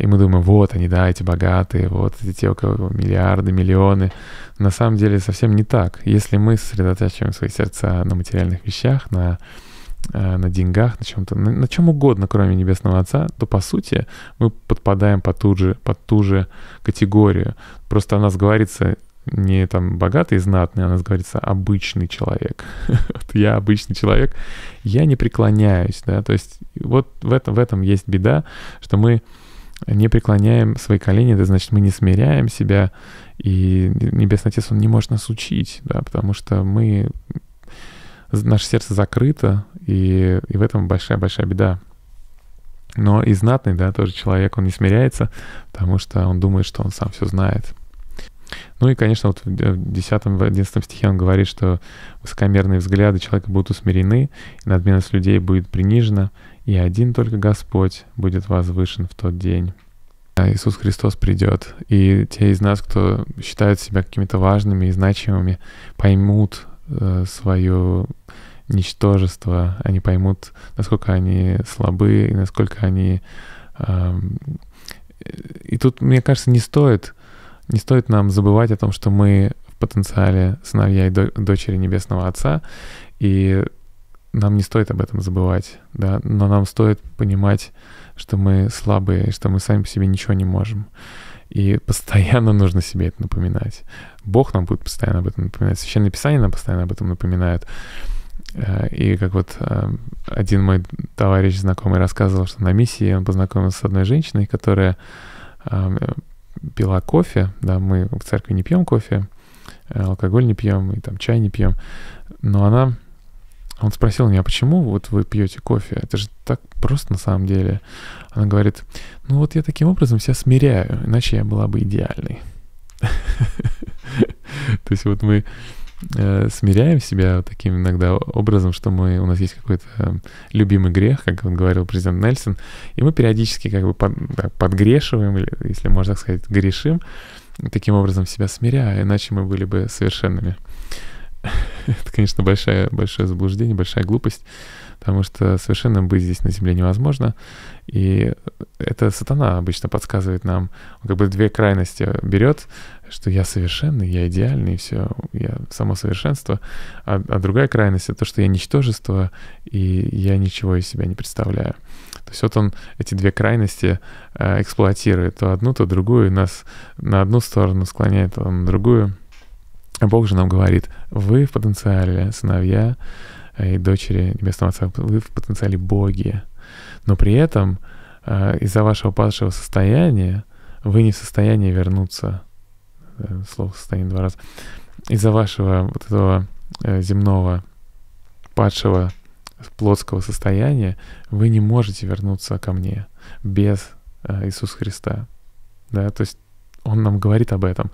И мы думаем, вот они, да, эти богатые, вот эти те, у кого миллиарды, миллионы. На самом деле совсем не так. Если мы сосредотачиваем свои сердца на материальных вещах, на деньгах, на чем-то, на чем угодно, кроме Небесного Отца, то, по сути, мы подпадаем под ту же категорию. Просто о нас говорится не там богатый и знатный, о нас говорится обычный человек. Вот я обычный человек, я не преклоняюсь, да, то есть вот в этом есть беда, что мы не преклоняем свои колени, это значит, мы не смиряем себя, и Небесный Отец, Он не может нас учить, да, потому что наше сердце закрыто, и в этом большая-большая беда. Но и знатный, да, тоже человек, он не смиряется, потому что он думает, что он сам все знает. Ну и, конечно, вот в 10-11 стихе он говорит, что высокомерные взгляды человека будут усмирены, и надменность людей будет принижена, и один только Господь будет возвышен в тот день. Иисус Христос придет, и те из нас, кто считают себя какими-то важными и значимыми, поймут свое ничтожество, они поймут, насколько они слабы, и насколько они... И тут, мне кажется, не стоит нам забывать о том, что мы в потенциале сыновья и дочери Небесного Отца, и нам не стоит об этом забывать, да, но нам стоит понимать, что мы слабые, что мы сами по себе ничего не можем. И постоянно нужно себе это напоминать. Бог нам будет постоянно об этом напоминать, Священное Писание нам постоянно об этом напоминает. И как вот один мой товарищ знакомый рассказывал, что на миссии он познакомился с одной женщиной, которая пила кофе, да, мы в церкви не пьем кофе, алкоголь не пьем, и там чай не пьем, но он спросил меня, почему вот вы пьете кофе, это же так просто на самом деле. Она говорит, ну вот я таким образом себя смиряю, иначе я была бы идеальной. То есть вот мы смиряем себя таким иногда образом, что у нас есть какой-то любимый грех, как он говорил президент Нельсон, и мы периодически как бы подгрешиваем, или, если можно так сказать, грешим, таким образом себя смиряя, иначе мы были бы совершенными. Это, конечно, большое заблуждение, большая глупость, потому что совершенно быть здесь на земле невозможно. И это сатана обычно подсказывает нам, он как бы две крайности берет, что я совершенный, я идеальный, и все, я само совершенство. А другая крайность — это то, что я ничтожество, и я ничего из себя не представляю. То есть вот он эти две крайности эксплуатирует, то одну, то другую, нас на одну сторону склоняет, а на другую. А Бог же нам говорит: вы в потенциале сыновья и дочери Небесного Отца, вы в потенциале боги. Но при этом из-за вашего падшего состояния вы не в состоянии вернуться. Слово «состояние» два раза. Из-за вашего вот этого земного падшего плотского состояния вы не можете вернуться ко мне без Иисуса Христа. Да? То есть он нам говорит об этом.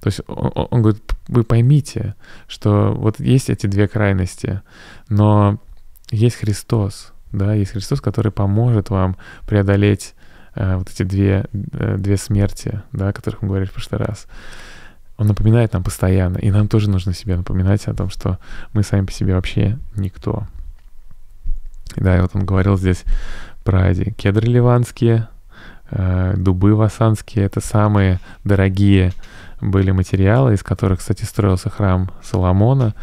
То есть он говорит: вы поймите, что вот есть эти две крайности, но есть Христос, да, есть Христос, который поможет вам преодолеть вот эти две смерти, да, о которых мы говорили в прошлый раз. Он напоминает нам постоянно, и нам тоже нужно себе напоминать о том, что мы сами по себе вообще никто. Да, и вот он говорил здесь про эти кедры ливанские, дубы васанские. Это самые дорогие были материалы, из которых, кстати, строился храм Соломона.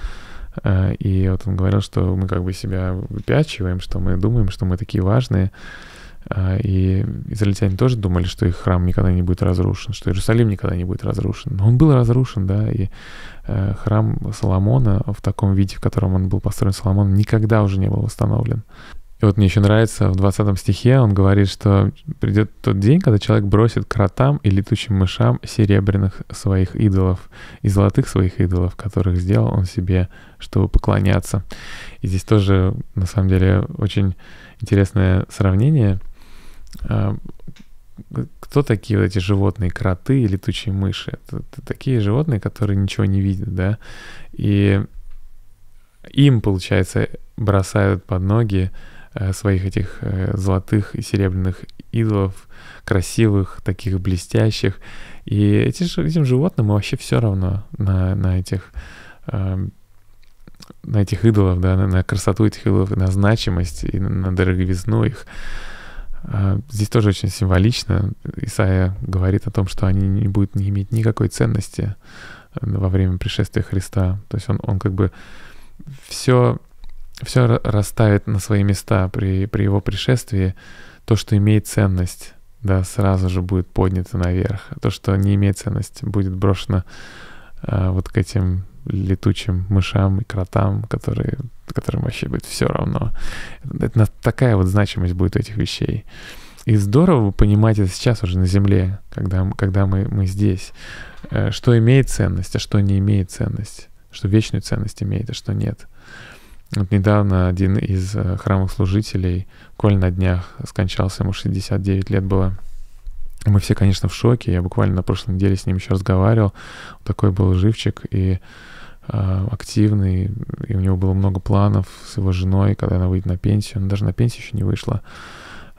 И вот он говорил, что мы как бы себя выпячиваем, что мы думаем, что мы такие важные. И израильтяне тоже думали, что их храм никогда не будет разрушен, что Иерусалим никогда не будет разрушен. Но он был разрушен, да, и храм Соломона в таком виде, в котором он был построен Соломон, никогда уже не был восстановлен. И вот мне еще нравится, в 20 стихе он говорит, что придет тот день, когда человек бросит кротам и летучим мышам серебряных своих идолов и золотых своих идолов, которых сделал он себе, чтобы поклоняться. И здесь тоже, на самом деле, очень интересное сравнение. Кто такие вот эти животные, кроты и летучие мыши? Это такие животные, которые ничего не видят, да? И им, получается, бросают под ноги своих этих золотых и серебряных идолов, красивых, таких блестящих. И этим животным вообще все равно на этих идолов, да, на красоту этих идолов, на значимость и на дороговизну их. Здесь тоже очень символично. Исаия говорит о том, что они не будут не иметь никакой ценности во время пришествия Христа. То есть он как бы все расставит на свои места при его пришествии. То, что имеет ценность, да, сразу же будет поднято наверх. А то, что не имеет ценности, будет брошено вот к этим летучим мышам и кротам, которым вообще будет все равно. Это такая вот значимость будет у этих вещей. И здорово понимать это сейчас уже на земле, когда мы здесь. Что имеет ценность, а что не имеет ценность. Что вечную ценность имеет, а что нет. Вот недавно один из храмовых служителей, коль на днях скончался, ему 69 лет было. Мы все, конечно, в шоке. Я буквально на прошлой неделе с ним еще разговаривал. Такой был живчик и активный. И у него было много планов с его женой, когда она выйдет на пенсию. Она даже на пенсию еще не вышла.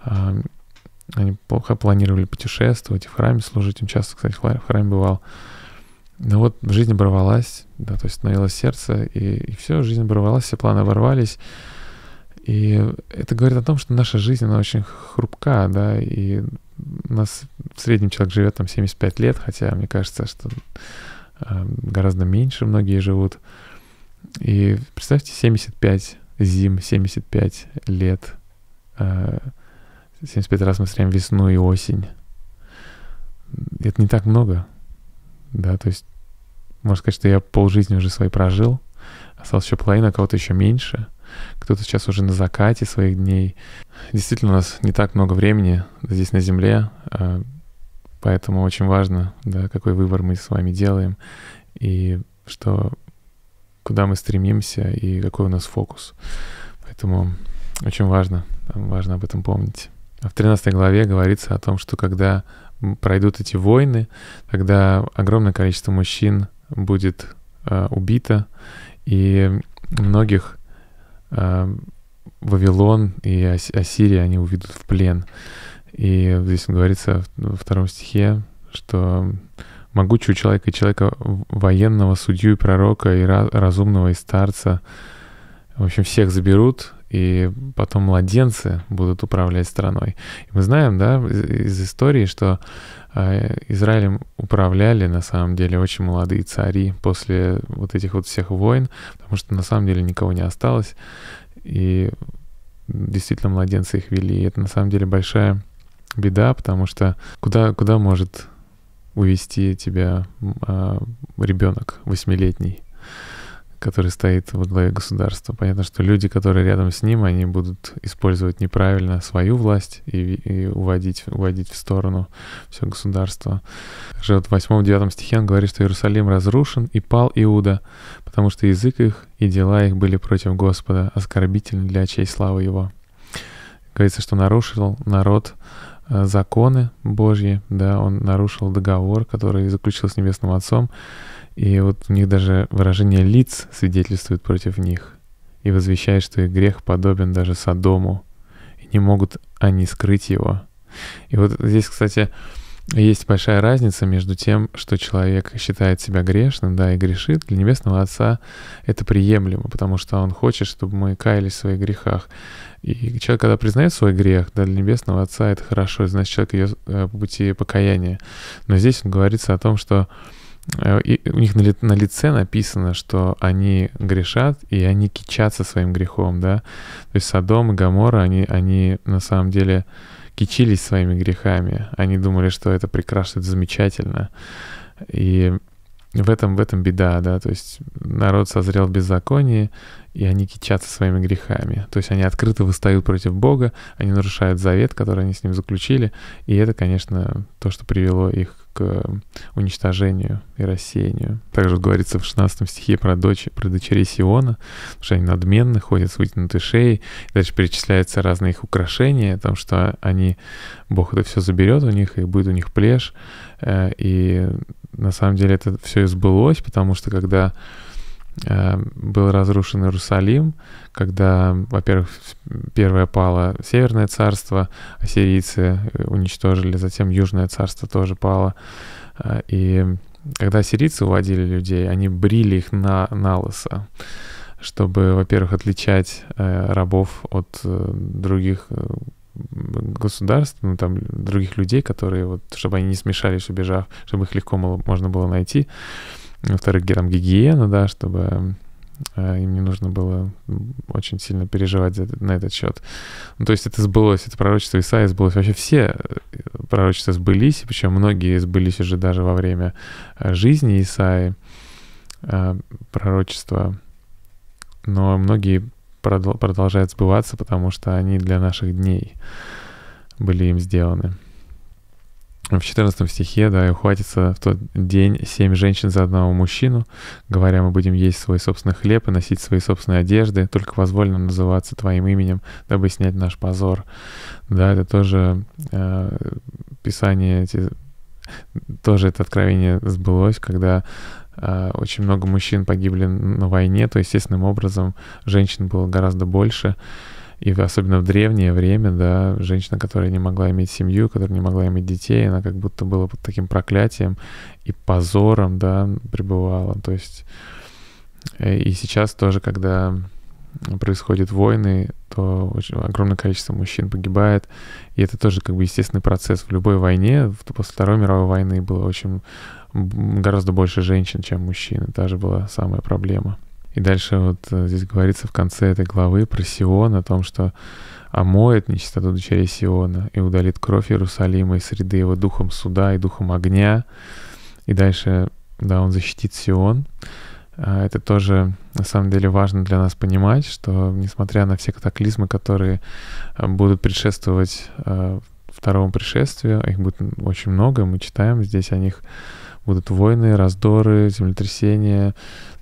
Они плохо планировали путешествовать, в храме служить. Он часто, кстати, в храме бывал. Но вот жизнь оборвалась, да, то есть остановилось сердце, и все, жизнь оборвалась, все планы оборвались. И это говорит о том, что наша жизнь, она очень хрупка, да, и у нас в среднем человек живет там 75 лет, хотя мне кажется, что гораздо меньше многие живут. И представьте, 75 зим, 75 лет, 75 раз мы встретим весну и осень. Это не так много. Да, то есть можно сказать, что я полжизни уже своей прожил, осталось еще половина, а кого-то еще меньше, кто-то сейчас уже на закате своих дней. Действительно, у нас не так много времени здесь на земле, поэтому очень важно, да, какой выбор мы с вами делаем, и что, куда мы стремимся, и какой у нас фокус. Поэтому очень важно об этом помнить. В 13 главе говорится о том, что когда пройдут эти войны, тогда огромное количество мужчин будет убито, и многих Вавилон и Ассирия они уведут в плен. И здесь говорится во 2 стихе, что могучего человека и человека военного, судью и пророка, и разумного и старца В общем, всех заберут, и потом младенцы будут управлять страной. И мы знаем, да, из истории, что Израилем управляли, на самом деле, очень молодые цари после вот этих вот всех войн, потому что, на самом деле, никого не осталось. И действительно, младенцы их вели. И это, на самом деле, большая беда, потому что куда может увести тебя ребенок 8-летний, который стоит во главе государства? Понятно, что люди, которые рядом с ним, они будут использовать неправильно свою власть и уводить в сторону все государство. Также вот в 8-9 стихе он говорит, что Иерусалим разрушен, и пал Иуда, потому что язык их и дела их были против Господа, оскорбительны для очей славы его. Говорится, что нарушил народ законы Божьи, да, он нарушил договор, который заключил с Небесным Отцом, и вот у них даже выражение лиц свидетельствует против них и возвещает, что их грех подобен даже Содому, и не могут они скрыть его. И вот здесь, кстати, есть большая разница между тем, что человек считает себя грешным, да, и грешит. Для Небесного Отца это приемлемо, потому что Он хочет, чтобы мы каялись в своих грехах. И человек, когда признает свой грех, да, для Небесного Отца это хорошо, значит, человек идет по пути покаяния. Но здесь говорится о том, что и у них на лице написано, что они грешат, и они кичатся своим грехом, да. То есть Содом и Гамора, они на самом деле кичились своими грехами. Они думали, что это прекрасно, это замечательно. И в этом беда, да. То есть народ созрел в беззаконии, и они кичатся своими грехами. То есть они открыто восстают против Бога, они нарушают завет, который они с Ним заключили. И это, конечно, то, что привело их к уничтожению и рассеянию. Также говорится в 16 стихе про дочерей Сиона, потому что они надменны, ходят с вытянутой шеей. Дальше перечисляются разные их украшения, о том, что Бог это все заберет у них, и будет у них плешь. И на самом деле это все сбылось, потому что когда был разрушен Иерусалим, когда, во-первых, первое пало Северное царство, ассирийцы уничтожили, затем Южное царство тоже пало. И когда ассирийцы уводили людей, они брили их на лысо, чтобы, во-первых, отличать рабов от других государств, ну, там, других людей, которые, вот, чтобы они не смешались, убежав, чтобы их легко можно было найти. Во-вторых, там гигиена, да, чтобы им не нужно было очень сильно переживать на этот счет. Ну, то есть это сбылось, это пророчество Исаии сбылось. Вообще все пророчества сбылись, причем многие сбылись уже даже во время жизни Исаии, пророчества. Но многие продолжают сбываться, потому что они для наших дней были им сделаны. В 14 стихе, да, и ухватится в тот день 7 женщин за одного мужчину, говоря, мы будем есть свой собственный хлеб и носить свои собственные одежды, только позволь нам называться твоим именем, дабы снять наш позор. Да, это тоже писание, тоже это откровение сбылось, когда очень много мужчин погибли на войне, то естественным образом женщин было гораздо больше. И особенно в древнее время, да, женщина, которая не могла иметь семью, которая не могла иметь детей, она как будто была под таким проклятием и позором, да, пребывала. То есть и сейчас тоже, когда происходят войны, то очень огромное количество мужчин погибает. И это тоже как бы естественный процесс. В любой войне, после Второй мировой войны было гораздо больше женщин, чем мужчин. Это же была самая проблема. И дальше вот здесь говорится в конце этой главы про Сион, о том, что омоет нечистоту дочерей Сиона и удалит кровь Иерусалима и среды его духом суда и духом огня. И дальше, да, он защитит Сион. Это тоже, на самом деле, важно для нас понимать, что, несмотря на все катаклизмы, которые будут предшествовать второму пришествию, их будет очень много, мы читаем здесь о них, будут войны, раздоры, землетрясения.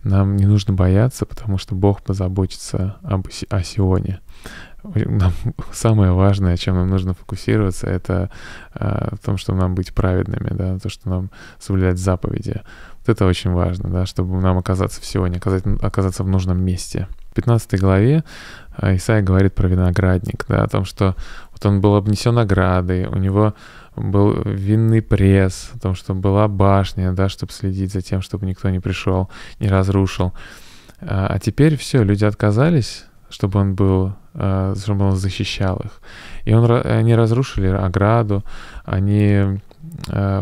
Нам не нужно бояться, потому что Бог позаботится о Сионе. Самое важное, о чем нам нужно фокусироваться, это в том, чтобы нам быть праведными, да, то, что нам соблюдать заповеди. Вот это очень важно, да, чтобы нам оказаться в Сионе, оказаться в нужном месте. В 15 главе Исаия говорит про виноградник, да, о том, что вот он был обнесен оградой, у него был винный пресс, о том, что была башня, да, чтобы следить за тем, чтобы никто не пришел, не разрушил. А теперь все, люди отказались чтобы он защищал их. И они разрушили ограду, они...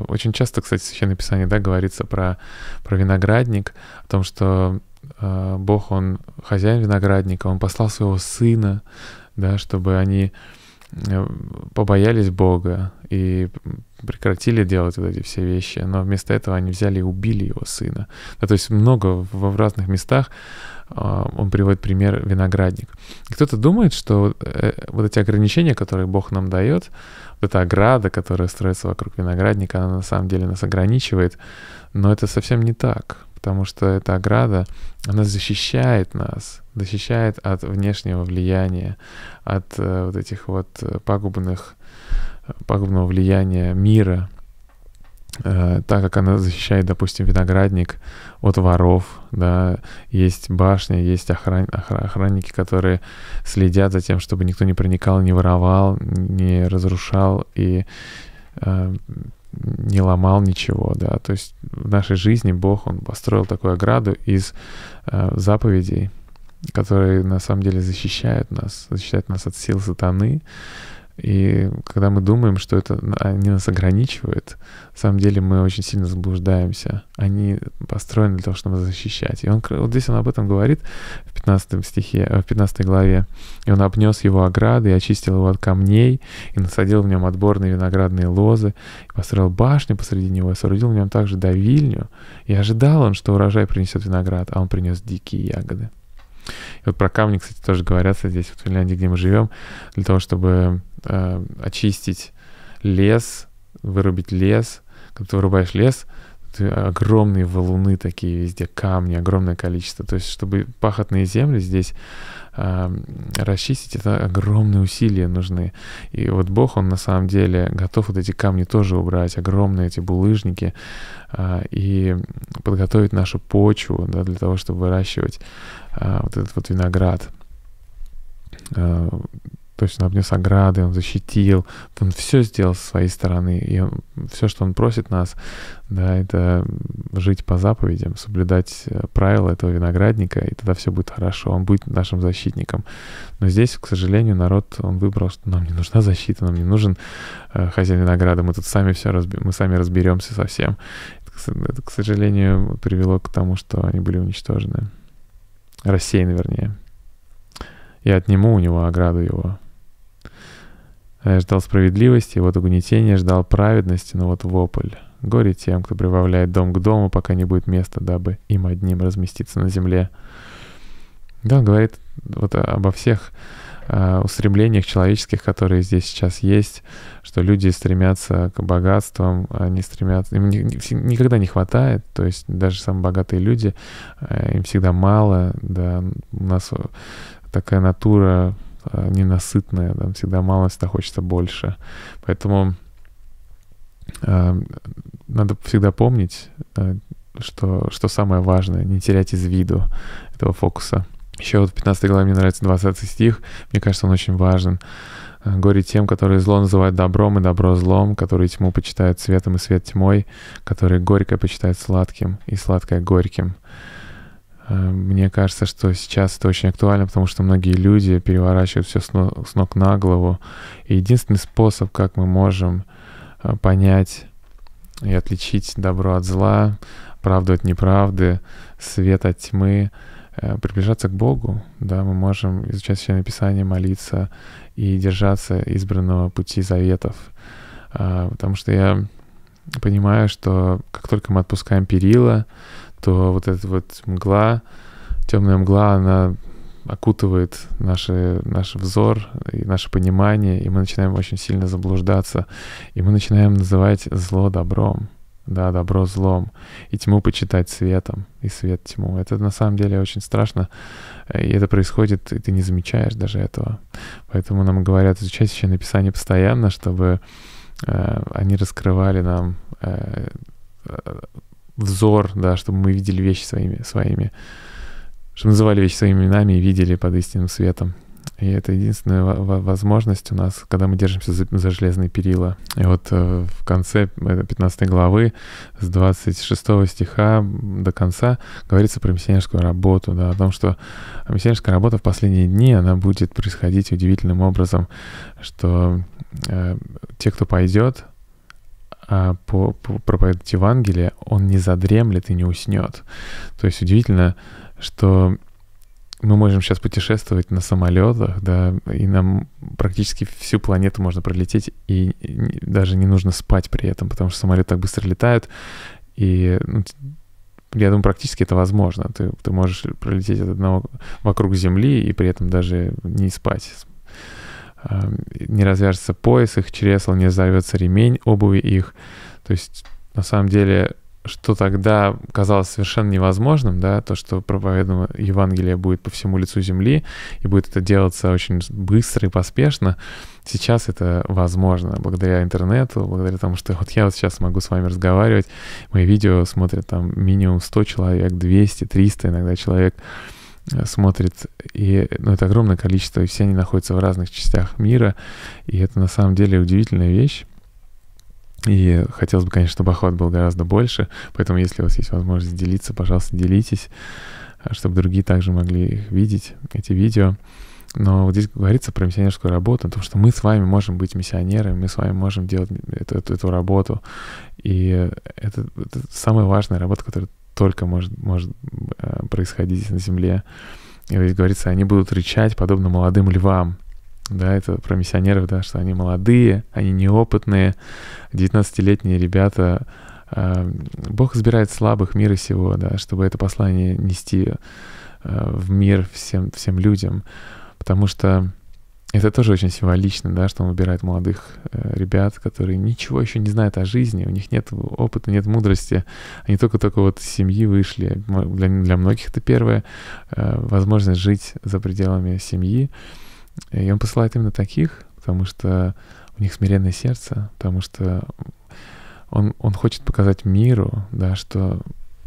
Очень часто, кстати, в Священном Писании, да, говорится про виноградник, о том, что Бог, Он хозяин виноградника, Он послал Своего Сына, да, чтобы они побоялись Бога и прекратили делать вот эти все вещи, но вместо этого они взяли и убили Его Сына. Да, то есть много в разных местах Он приводит пример виноградник. Кто-то думает, что вот эти ограничения, которые Бог нам дает, вот эта ограда, которая строится вокруг виноградника, она на самом деле нас ограничивает, но это совсем не так, потому что эта ограда, она защищает нас, защищает от внешнего влияния, от вот этих вот пагубного влияния мира, так как она защищает, допустим, виноградник от воров, да, есть башня, есть охранники, которые следят за тем, чтобы никто не проникал, не воровал, не разрушал и не ломал ничего, да, то есть в нашей жизни Бог, Он построил такую ограду из заповедей, которые на самом деле защищают нас от сил сатаны. И когда мы думаем, что это они нас ограничивают, на самом деле мы очень сильно заблуждаемся. Они построены для того, чтобы защищать. И вот здесь он об этом говорит в 15 главе. «И он обнес его ограды, и очистил его от камней, и насадил в нем отборные виноградные лозы, и построил башню посреди него, и соорудил в нем также давильню. И ожидал он, что урожай принесет виноград, а он принес дикие ягоды». И вот про камни, кстати, тоже говорят здесь, вот в Финляндии, где мы живем, для того, чтобы очистить лес, вырубить лес. Когда ты вырубаешь лес, огромные валуны такие везде, камни, огромное количество. То есть, чтобы пахотные земли здесь расчистить, это огромные усилия нужны. И вот Бог, Он на самом деле готов вот эти камни тоже убрать, огромные эти булыжники, и подготовить нашу почву, да, для того, чтобы выращивать вот этот вот виноград. То есть он обнес ограды, он защитил, он все сделал со своей стороны. И все, что он просит нас, да, это жить по заповедям, соблюдать правила этого виноградника, и тогда все будет хорошо, он будет нашим защитником. Но здесь, к сожалению, народ, он выбрал, что нам не нужна защита, нам не нужен хозяин винограда, мы тут сами сами разберемся со всем. Это, к сожалению, привело к тому, что они были уничтожены, рассеяны, вернее. «Я отниму у него ограду его». Я ждал справедливости, вот угнетение, ждал праведности, но вот вопль. Горе тем, кто прибавляет дом к дому, пока не будет места, дабы им одним разместиться на земле. Да, он говорит вот обо всех устремлениях человеческих, которые здесь сейчас есть, что люди стремятся к богатствам, они стремятся, им никогда не хватает, то есть даже самые богатые люди, им всегда мало, да, у нас такая натура ненасытная, там всегда мало, всегда хочется больше. Поэтому надо всегда помнить, что самое важное, не терять из виду этого фокуса. Еще вот в 15 главе мне нравится 20 стих, мне кажется, он очень важен. «Горе тем, которые зло называют добром, и добро злом, которые тьму почитают светом, и свет тьмой, которые горькое почитают сладким, и сладкое горьким». Мне кажется, что сейчас это очень актуально, потому что многие люди переворачивают все с ног на голову. И единственный способ, как мы можем понять и отличить добро от зла, правду от неправды, свет от тьмы, приближаться к Богу. Да, мы можем изучать Священное Писание, молиться и держаться избранного пути заветов. Потому что я понимаю, что как только мы отпускаем перила, то вот эта вот мгла, темная мгла, она окутывает наш взор и наше понимание, и мы начинаем очень сильно заблуждаться, и мы начинаем называть зло добром, да, добро злом, и тьму почитать светом, и свет тьму. Это на самом деле очень страшно, и это происходит, и ты не замечаешь даже этого. Поэтому нам говорят изучать Священное Писание постоянно, чтобы они раскрывали нам взор, да, чтобы мы видели вещи своими, чтобы называли вещи своими именами и видели под истинным светом. И это единственная возможность у нас, когда мы держимся за железные перила. И вот в конце 15 главы, с 26 стиха до конца, говорится про миссионерскую работу, да, о том, что миссионерская работа в последние дни, она будет происходить удивительным образом, что те, кто пойдет, проповедовать Евангелие, он не задремлет и не уснет. То есть удивительно, что мы можем сейчас путешествовать на самолетах, да, и нам практически всю планету можно пролететь, и даже не нужно спать при этом, потому что самолеты так быстро летают, и ну, я думаю, практически это возможно. Ты можешь пролететь от одного вокруг Земли и при этом даже не спать. Не развяжется пояс их чресл, не разорвется ремень обуви их. То есть, на самом деле, что тогда казалось совершенно невозможным, да, то, что проповедано Евангелие будет по всему лицу земли, и будет это делаться очень быстро и поспешно, сейчас это возможно благодаря интернету, благодаря тому, что вот я вот сейчас могу с вами разговаривать, мои видео смотрят там минимум 100 человек, 200, 300 иногда человек смотрит, и ну, это огромное количество, и все они находятся в разных частях мира, и это на самом деле удивительная вещь. И хотелось бы, конечно, чтобы охват был гораздо больше, поэтому если у вас есть возможность делиться, пожалуйста, делитесь, чтобы другие также могли их видеть, эти видео. Но вот здесь говорится про миссионерскую работу, потому что мы с вами можем быть миссионерами, мы с вами можем делать эту работу. И это самая важная работа, которая только может происходить на земле. И здесь говорится, они будут рычать, подобно молодым львам. Да, это про миссионеров, да, что они молодые, они неопытные, 19-летние ребята. Бог избирает слабых мира сего, да, чтобы это послание нести в мир всем людям. Потому что это тоже очень символично, да, что он выбирает молодых ребят, которые ничего еще не знают о жизни, у них нет опыта, нет мудрости, они только-только вот из семьи вышли. Для многих это первая возможность жить за пределами семьи. И он посылает именно таких, потому что у них смиренное сердце, потому что он хочет показать миру, да, что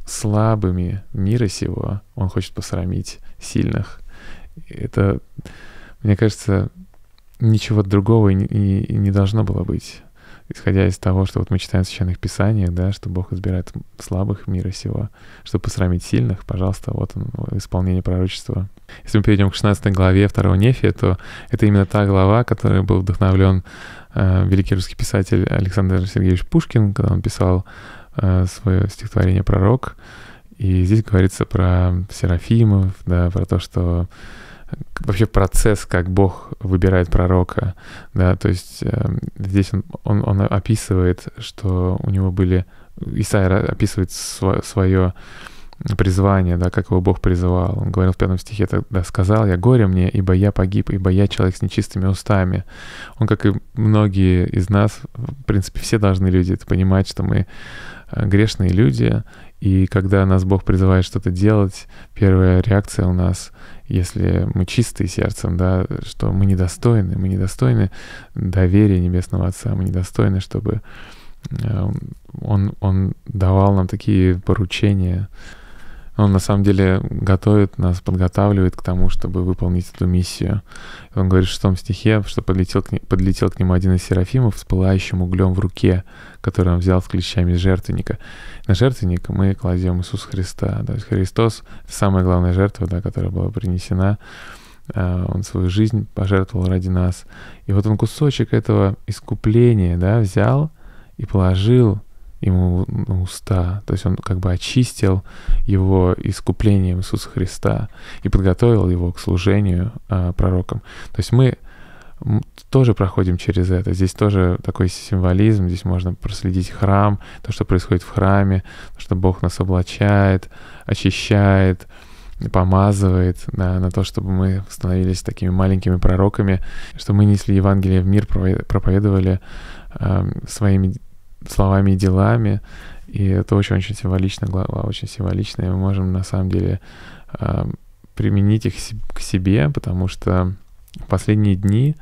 слабыми мира сего он хочет посрамить сильных. Это, мне кажется, ничего другого и не должно было быть, исходя из того, что вот мы читаем в Священных Писаниях, да, что Бог избирает слабых мира сего, чтобы посрамить сильных. Пожалуйста, вот он, исполнение пророчества. Если мы перейдем к 16 главе 2 Нефия, то это именно та глава, которой был вдохновлен великий русский писатель Александр Сергеевич Пушкин, когда он писал свое стихотворение «Пророк». И здесь говорится про серафимов, да, про то, что вообще процесс, как Бог выбирает пророка, да, то есть здесь он описывает, что у него были, Исаия описывает свое призвание, да, как его Бог призывал. Он говорил в 5 стихе, тогда сказал я: горе мне, ибо я погиб, ибо я человек с нечистыми устами. Он, как и многие из нас, в принципе, все должны люди это понимать, что мы грешные люди, и когда нас Бог призывает что-то делать, первая реакция у нас, если мы чистые сердцем, да, что мы недостойны доверия Небесного Отца, мы недостойны, чтобы Он давал нам такие поручения. Он на самом деле готовит нас, подготавливает к тому, чтобы выполнить эту миссию. Он говорит в 6 стихе, что подлетел к нему один из серафимов с пылающим углем в руке, который он взял с клещами жертвенника. На жертвенник мы кладем Иисуса Христа. То есть Христос — самая главная жертва, да, которая была принесена. Он свою жизнь пожертвовал ради нас. И вот он кусочек этого искупления, да, взял и положил ему на уста, то есть он как бы очистил его искуплением Иисуса Христа и подготовил его к служению пророкам. То есть мы тоже проходим через это. Здесь тоже такой символизм, здесь можно проследить храм, то, что происходит в храме, то, что Бог нас облачает, очищает, помазывает, да, на то, чтобы мы становились такими маленькими пророками, что мы несли Евангелие в мир, проповедовали своими словами и делами, и это очень-очень символично, глава очень символичная, и мы можем на самом деле применить их к себе, потому что в последние дни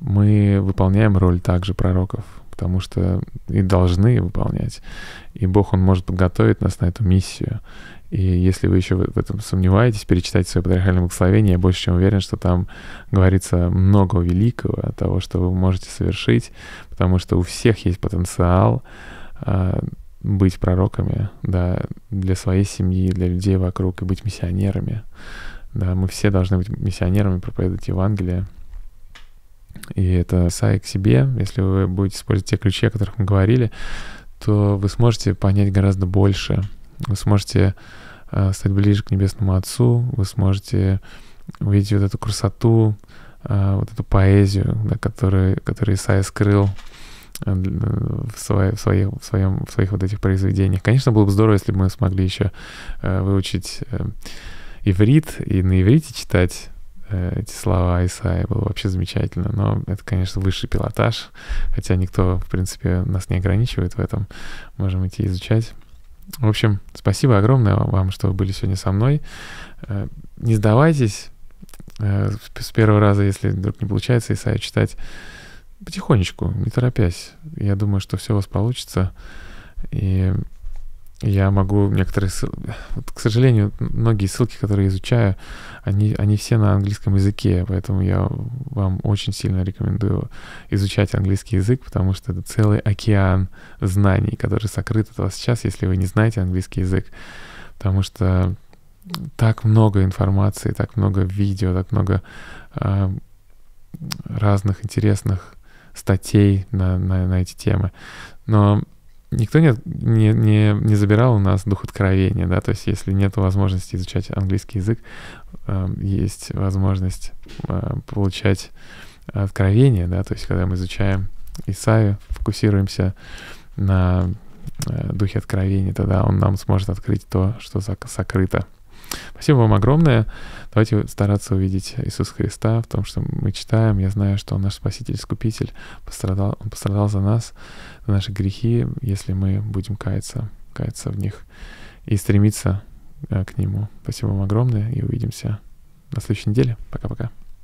мы выполняем роль также пророков, потому что и должны выполнять. И Бог, Он может подготовить нас на эту миссию. И если вы еще в этом сомневаетесь, перечитайте свое патриархальное благословение. Я больше чем уверен, что там говорится много великого от того, что вы можете совершить, потому что у всех есть потенциал быть пророками, да, для своей семьи, для людей вокруг, и быть миссионерами. Да, мы все должны быть миссионерами, проповедовать Евангелие. И это Исаия к себе. Если вы будете использовать те ключи, о которых мы говорили, то вы сможете понять гораздо больше. Вы сможете стать ближе к Небесному Отцу, вы сможете увидеть вот эту красоту, вот эту поэзию, да, которую Исаия скрыл в своих вот этих произведениях. Конечно, было бы здорово, если бы мы смогли еще выучить иврит и на иврите читать эти слова Исаии. Было вообще замечательно. Но это, конечно, высший пилотаж, хотя никто, в принципе, нас не ограничивает в этом. Можем идти изучать. В общем, спасибо огромное вам, что вы были сегодня со мной. Не сдавайтесь с первого раза, если вдруг не получается Исаию читать. Потихонечку, не торопясь. Я думаю, что все у вас получится. И я могу некоторые ссылки... Вот, к сожалению, многие ссылки, которые я изучаю, они все на английском языке, поэтому я вам очень сильно рекомендую изучать английский язык, потому что это целый океан знаний, который сокрыт от вас сейчас, если вы не знаете английский язык. Потому что так много информации, так много видео, так много разных интересных статей на эти темы. Но никто не забирал у нас дух откровения, да, то есть если нет возможности изучать английский язык, есть возможность получать откровение, да, то есть когда мы изучаем Исаию, фокусируемся на духе откровения, тогда он нам сможет открыть то, что сокрыто. Спасибо вам огромное. Давайте стараться увидеть Иисуса Христа в том, что мы читаем. Я знаю, что Он наш Спаситель, Искупитель. Он пострадал за нас, за наши грехи, если мы будем каяться в них и стремиться к Нему. Спасибо вам огромное, и увидимся на следующей неделе. Пока-пока.